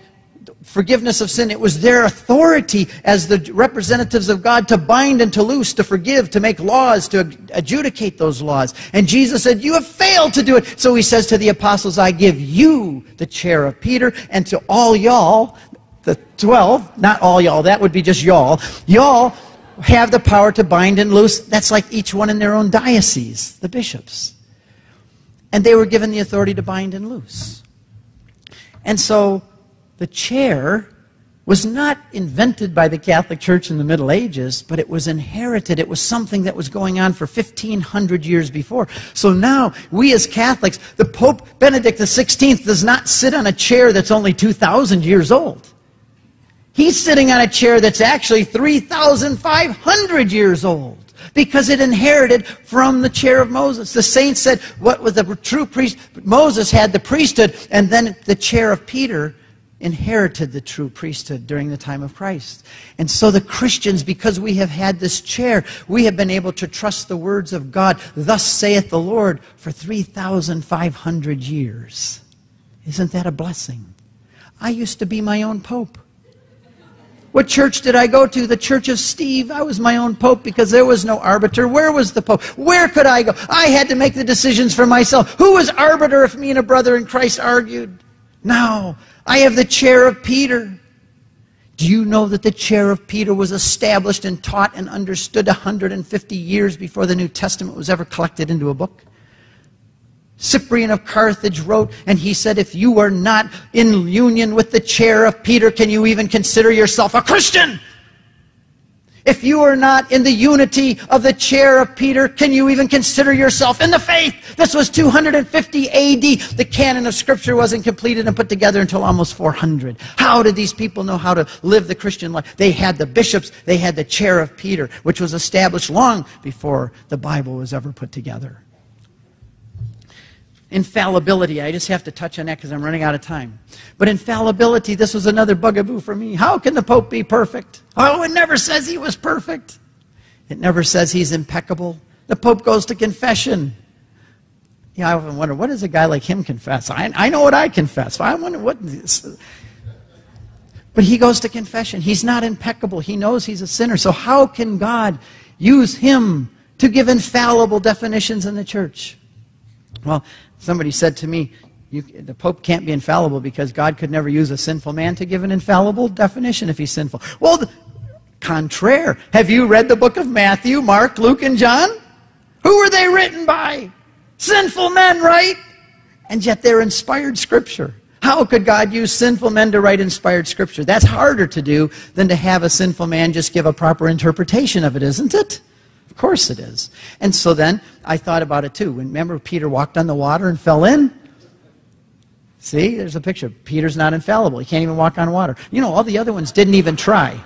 forgiveness of sin. It was their authority as the representatives of God to bind and to loose, to forgive, to make laws, to adjudicate those laws. And Jesus said, you have failed to do it. So he says to the apostles, I give you the chair of Peter, and to all y'all, the 12, not all y'all, that would be just y'all, y'all have the power to bind and loose. That's like each one in their own diocese, the bishops. And they were given the authority to bind and loose. And so the chair was not invented by the Catholic Church in the Middle Ages, but it was inherited. It was something that was going on for 1,500 years before. So now, we as Catholics, the Pope Benedict XVI does not sit on a chair that's only 2,000 years old. He's sitting on a chair that's actually 3,500 years old, because it inherited from the chair of Moses. The saints said, what was the true priest? Moses had the priesthood, and then the chair of Peter inherited the true priesthood during the time of Christ. And so the Christians, because we have had this chair, we have been able to trust the words of God, thus saith the Lord, for 3,500 years. Isn't that a blessing? I used to be my own pope. What church did I go to? The Church of Steve. I was my own pope because there was no arbiter. Where was the pope? Where could I go? I had to make the decisions for myself. Who was arbiter if me and a brother in Christ argued? Now, I have the chair of Peter. Do you know that the chair of Peter was established and taught and understood 150 years before the New Testament was ever collected into a book? Cyprian of Carthage wrote, and he said, if you are not in union with the chair of Peter, can you even consider yourself a Christian? If you are not in the unity of the chair of Peter, can you even consider yourself in the faith? This was 250 AD. The canon of Scripture wasn't completed and put together until almost 400. How did these people know how to live the Christian life? They had the bishops, they had the chair of Peter, which was established long before the Bible was ever put together. Infallibility. I just have to touch on that because I'm running out of time. But infallibility, this was another bugaboo for me. How can the Pope be perfect? Oh, it never says he was perfect. It never says he's impeccable. The Pope goes to confession. Yeah, I often wonder, what does a guy like him confess? I know what I confess. I wonder what... But he goes to confession. He's not impeccable. He knows he's a sinner. So how can God use him to give infallible definitions in the church? Well, somebody said to me, the Pope can't be infallible because God could never use a sinful man to give an infallible definition if he's sinful. Well, contraire. Have you read the book of Matthew, Mark, Luke, and John? Who were they written by? Sinful men, right? And yet they're inspired Scripture. How could God use sinful men to write inspired Scripture? That's harder to do than to have a sinful man just give a proper interpretation of it, isn't it? Of course it is. And so then, I thought about it too. Remember Peter walked on the water and fell in? See, there's a picture. Peter's not infallible. He can't even walk on water. You know, all the other ones didn't even try.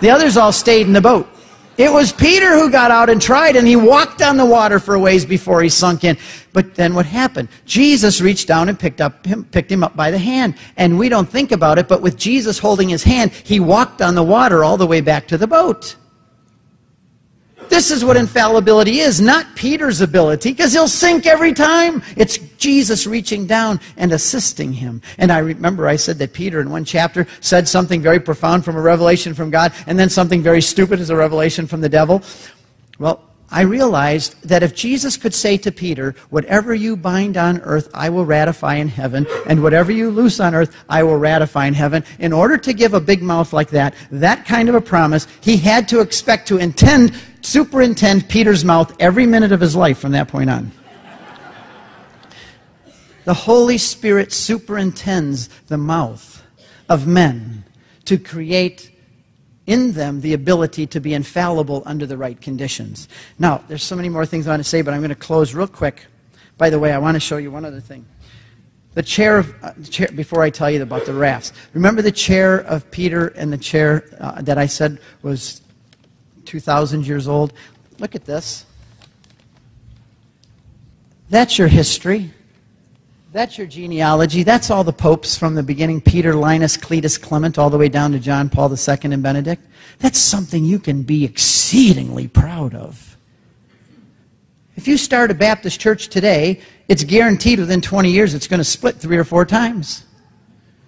The others all stayed in the boat. It was Peter who got out and tried, and he walked on the water for a ways before he sunk in. But then what happened? Jesus reached down and picked him up by the hand. And we don't think about it, but with Jesus holding his hand, he walked on the water all the way back to the boat. This is what infallibility is, not Peter's ability, because he'll sink every time. It's Jesus reaching down and assisting him. And I remember I said that Peter in one chapter said something very profound from a revelation from God, and then something very stupid as a revelation from the devil. Well, I realized that if Jesus could say to Peter, whatever you bind on earth, I will ratify in heaven, and whatever you loose on earth, I will ratify in heaven, in order to give a big mouth like that kind of a promise, he had to expect to superintend Peter's mouth every minute of his life from that point on. The Holy Spirit superintends the mouth of men to create in them the ability to be infallible under the right conditions. Now, there's so many more things I want to say, but I'm going to close real quick By the way, I want to show you one other thing. The chair of, before I tell you about the rafts, remember the chair of Peter and the chair that I said was 2,000 years old? Look at this. That's your history. That's your genealogy. That's all the popes from the beginning, Peter, Linus, Cletus, Clement, all the way down to John Paul II and Benedict. That's something you can be exceedingly proud of. If you start a Baptist church today, it's guaranteed within 20 years it's going to split 3 or 4 times.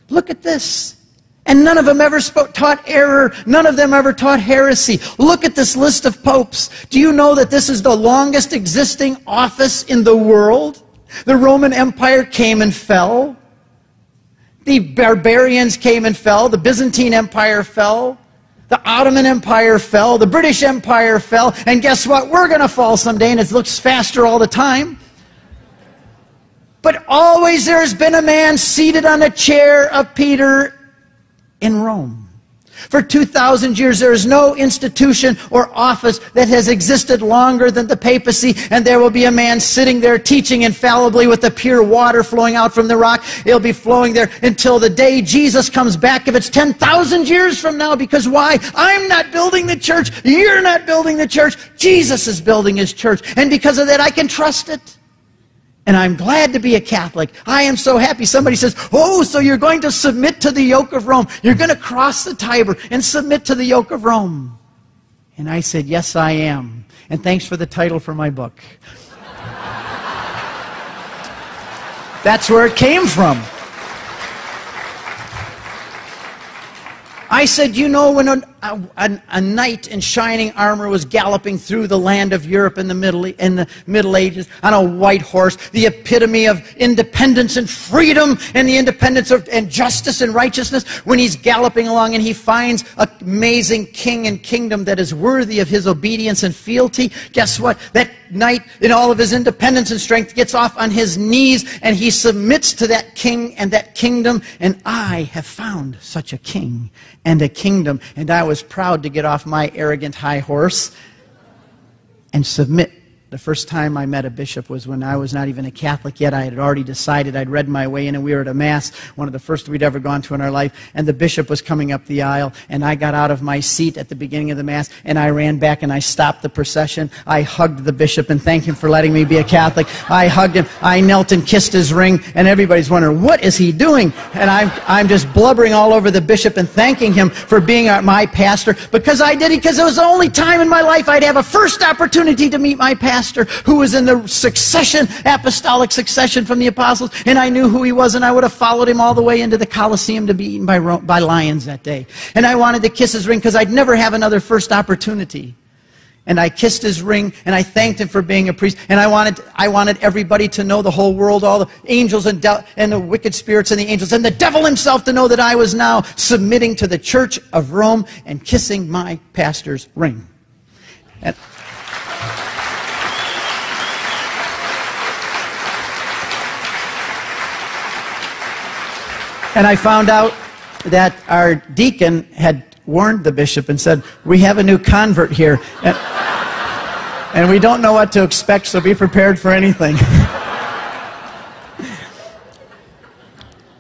Look at this. And none of them ever taught error. None of them ever taught heresy. Look at this list of popes. Do you know that this is the longest existing office in the world? The Roman Empire came and fell. The barbarians came and fell. The Byzantine Empire fell. The Ottoman Empire fell. The British Empire fell. And guess what? We're going to fall someday, and it looks faster all the time. But always there has been a man seated on the chair of Peter in Rome. For 2,000 years, there is no institution or office that has existed longer than the papacy, and there will be a man sitting there teaching infallibly with the pure water flowing out from the rock. It'll be flowing there until the day Jesus comes back, if it's 10,000 years from now, because why? I'm not building the church. You're not building the church. Jesus is building his church, and because of that, I can trust it. And I'm glad to be a Catholic. I am so happy. Somebody says, oh, so you're going to submit to the yoke of Rome. You're going to cross the Tiber and submit to the yoke of Rome. And I said, yes, I am. And thanks for the title for my book. That's where it came from. I said, you know, when a knight in shining armor was galloping through the land of Europe in the Middle Ages on a white horse, the epitome of independence and freedom and the independence of, and justice and righteousness, when he's galloping along and he finds an amazing king and kingdom that is worthy of his obedience and fealty, guess what? That knight, in all of his independence and strength, gets off on his knees and he submits to that king and that kingdom. And I have found such a king and a kingdom, and I was proud to get off my arrogant high horse and submit. The first time I met a bishop was when I was not even a Catholic yet. I had already decided. I'd read my way in, and we were at a mass, one of the first we'd ever gone to in our life, and the bishop was coming up the aisle, and I got out of my seat at the beginning of the mass, and I ran back and I stopped the procession. I hugged the bishop and thanked him for letting me be a Catholic. I hugged him. I knelt and kissed his ring, and everybody's wondering, what is he doing? And I'm just blubbering all over the bishop and thanking him for being my pastor, because I did it because it was the only time in my life I'd have a first opportunity to meet my pastor, who was in the succession, apostolic succession from the apostles, and I knew who he was, and I would have followed him all the way into the Colosseum to be eaten by lions that day. And I wanted to kiss his ring because I'd never have another first opportunity. And I kissed his ring, and I thanked him for being a priest, and I wanted everybody to know, the whole world, all the angels and the wicked spirits and the angels and the devil himself, to know that I was now submitting to the Church of Rome and kissing my pastor's ring. And I found out that our deacon had warned the bishop and said, we have a new convert here, and we don't know what to expect, so be prepared for anything.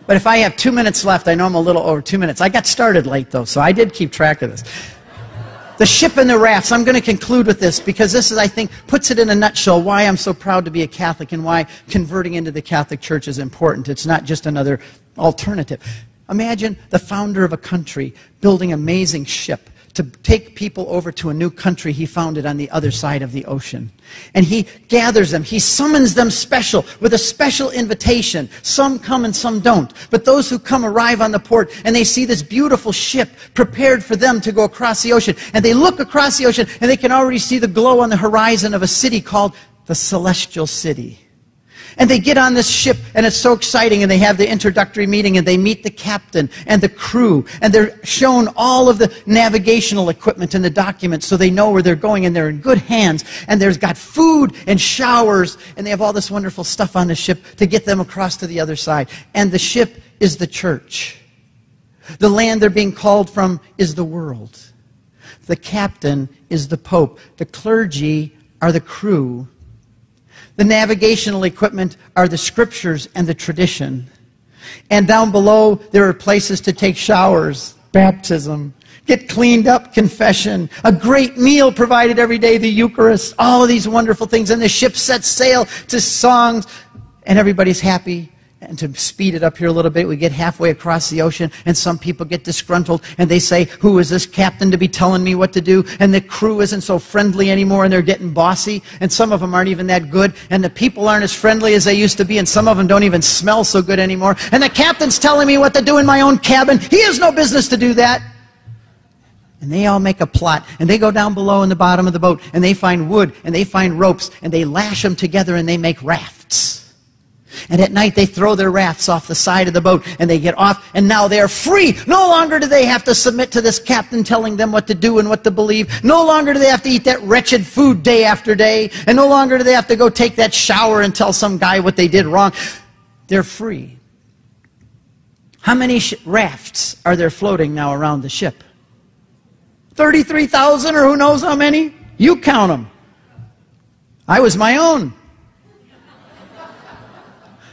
But if I have 2 minutes left, I know I'm a little over 2 minutes. I got started late, though, so I did keep track of this. The ship and the rafts, I'm going to conclude with this, because this is, I think, puts it in a nutshell why I'm so proud to be a Catholic and why converting into the Catholic Church is important. It's not just another alternative. Imagine the founder of a country building an amazing ship to take people over to a new country he founded on the other side of the ocean. And he gathers them. He summons them special, with a special invitation. Some come and some don't. But those who come arrive on the port, and they see this beautiful ship prepared for them to go across the ocean. And they look across the ocean, and they can already see the glow on the horizon of a city called the Celestial City. And they get on this ship, and it's so exciting, and they have the introductory meeting, and they meet the captain and the crew, and they're shown all of the navigational equipment and the documents so they know where they're going, and they're in good hands, and they've got food and showers, and they have all this wonderful stuff on the ship to get them across to the other side. And the ship is the church. The land they're being called from is the world. The captain is the pope. The clergy are the crew. The navigational equipment are the scriptures and the tradition. And down below, there are places to take showers, baptism, get cleaned up, confession, a great meal provided every day, the Eucharist, all of these wonderful things. And the ship sets sail to songs, and everybody's happy. And to speed it up here a little bit, we get halfway across the ocean, and some people get disgruntled, and they say, who is this captain to be telling me what to do? And the crew isn't so friendly anymore, and they're getting bossy, and some of them aren't even that good, and the people aren't as friendly as they used to be, and some of them don't even smell so good anymore, and the captain's telling me what to do in my own cabin. He has no business to do that. And they all make a plot, and they go down below in the bottom of the boat, and they find wood, and they find ropes, and they lash them together, and they make rafts. And at night they throw their rafts off the side of the boat, and they get off, and now they are free. No longer do they have to submit to this captain telling them what to do and what to believe. No longer do they have to eat that wretched food day after day. And no longer do they have to go take that shower and tell some guy what they did wrong. They're free. How many rafts are there floating now around the ship? 33,000 or who knows how many? You count them. I was my own.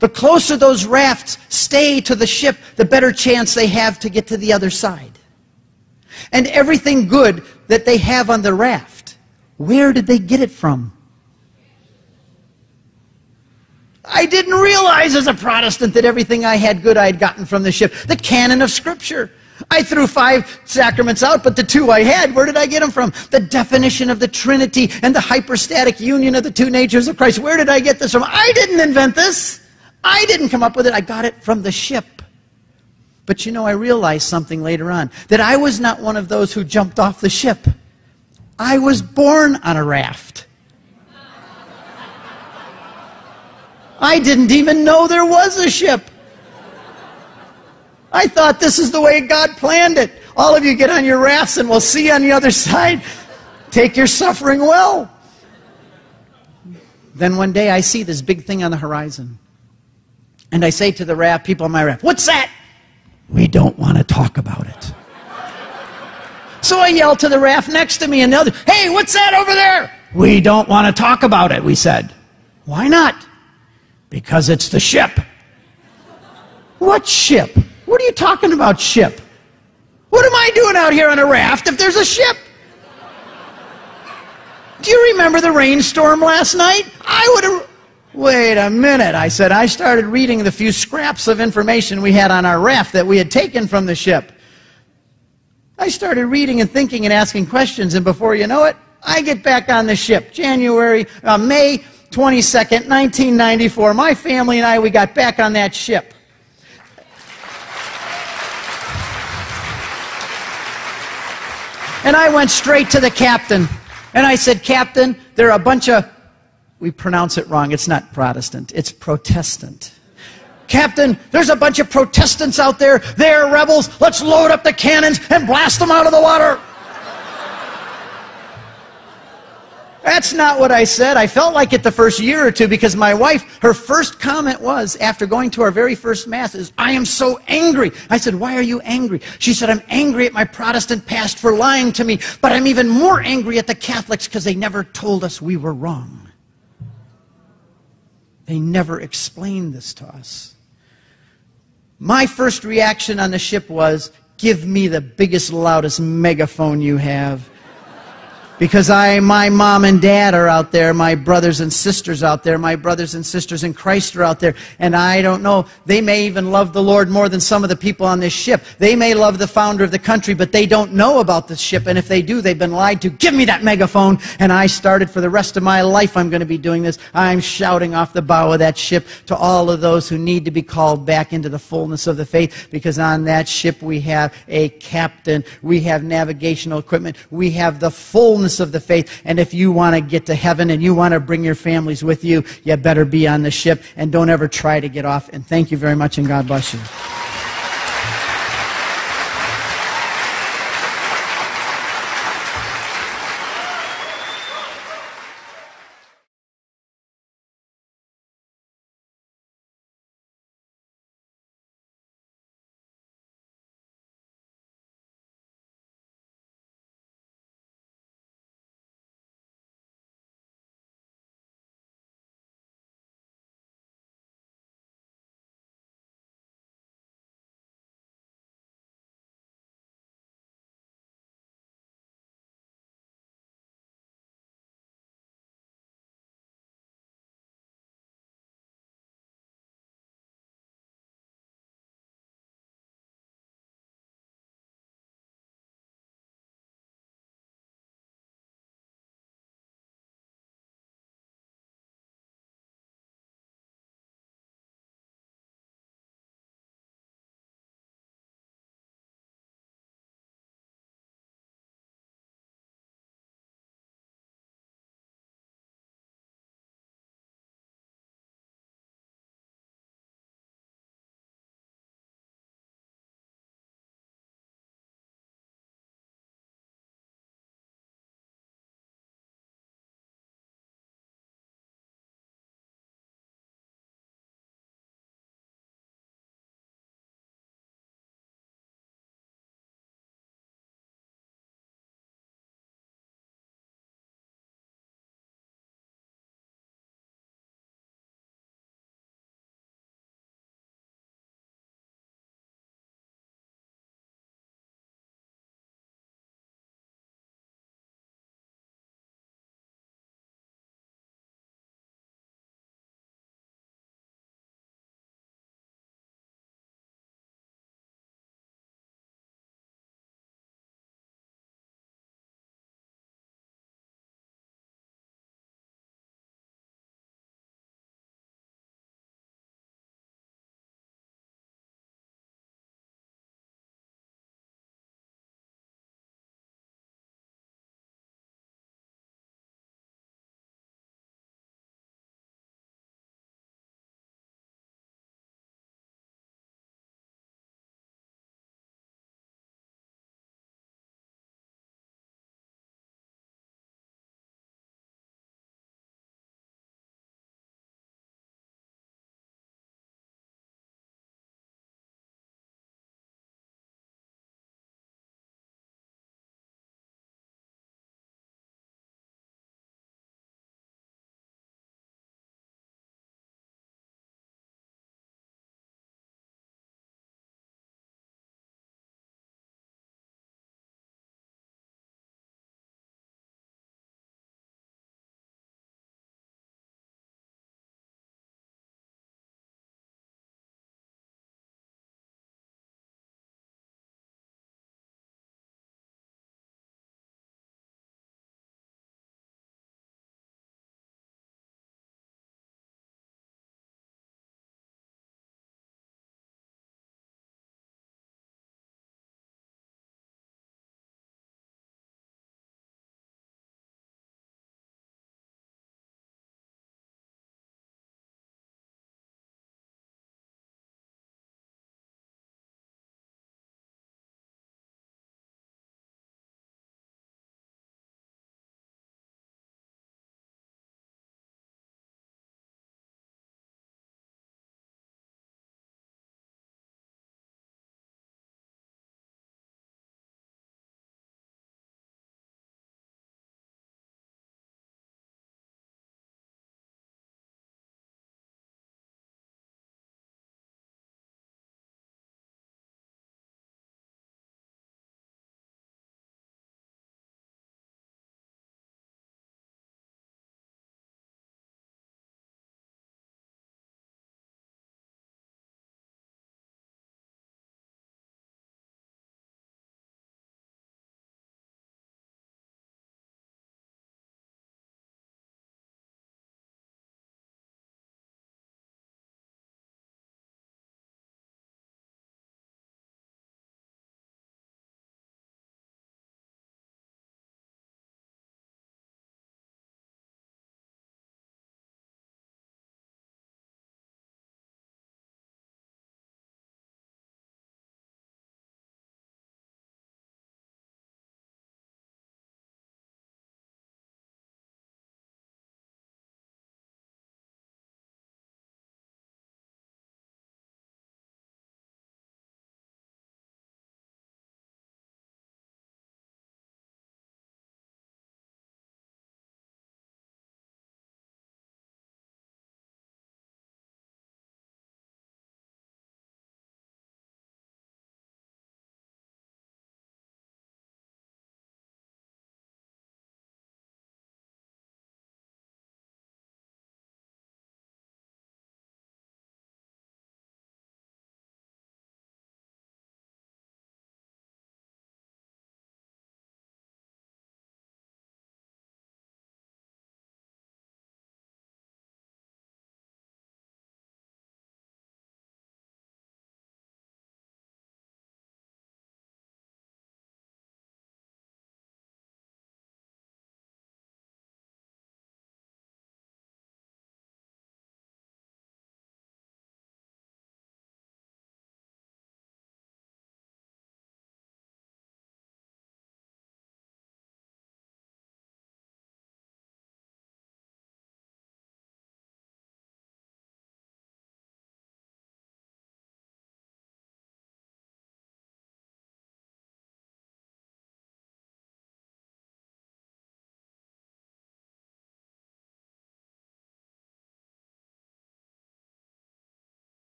The closer those rafts stay to the ship, the better chance they have to get to the other side. And everything good that they have on the raft, where did they get it from? I didn't realize as a Protestant that everything I had good I had gotten from the ship. The canon of Scripture. I threw 5 sacraments out, but the 2 I had, where did I get them from? The definition of the Trinity and the hypostatic union of the 2 natures of Christ. Where did I get this from? I didn't invent this. I didn't come up with it. I got it from the ship. But you know, I realized something later on, that I was not one of those who jumped off the ship. I was born on a raft. I didn't even know there was a ship. I thought this is the way God planned it. All of you get on your rafts and we'll see you on the other side. Take your suffering well. Then one day I see this big thing on the horizon. And I say to the raft, people on my raft, what's that? We don't want to talk about it. So I yell to the raft next to me and the other, hey, what's that over there? We don't want to talk about it, we said. Why not? Because it's the ship. What ship? What are you talking about, ship? What am I doing out here on a raft if there's a ship? Do you remember the rainstorm last night? I would have... Wait a minute, I said. I started reading the few scraps of information we had on our raft that we had taken from the ship. I started reading and thinking and asking questions, and before you know it, I get back on the ship. May 22nd, 1994, my family and I, we got back on that ship. And I went straight to the captain, and I said, Captain, there are a bunch of... We pronounce it wrong. It's not Protestant. It's Protestant. Captain, there's a bunch of Protestants out there. They're rebels. Let's load up the cannons and blast them out of the water. That's not what I said. I felt like it the first year or two because my wife, her first comment was, after going to our very first Mass, is, I am so angry. I said, why are you angry? She said, I'm angry at my Protestant past for lying to me, but I'm even more angry at the Catholics because they never told us we were wrong. They never explained this to us. My first reaction on the ship was, give me the biggest, loudest megaphone you have. Because my mom and dad are out there, my brothers and sisters out there, my brothers and sisters in Christ are out there, and I don't know, they may even love the Lord more than some of the people on this ship. They may love the founder of the country, but they don't know about this ship, and if they do, they've been lied to. Give me that megaphone! And I started, for the rest of my life, I'm going to be doing this. I'm shouting off the bow of that ship to all of those who need to be called back into the fullness of the faith, because on that ship we have a captain, we have navigational equipment, we have the fullness of the faith. And if you want to get to heaven and you want to bring your families with you, you better be on the ship and don't ever try to get off. And thank you very much, and God bless you.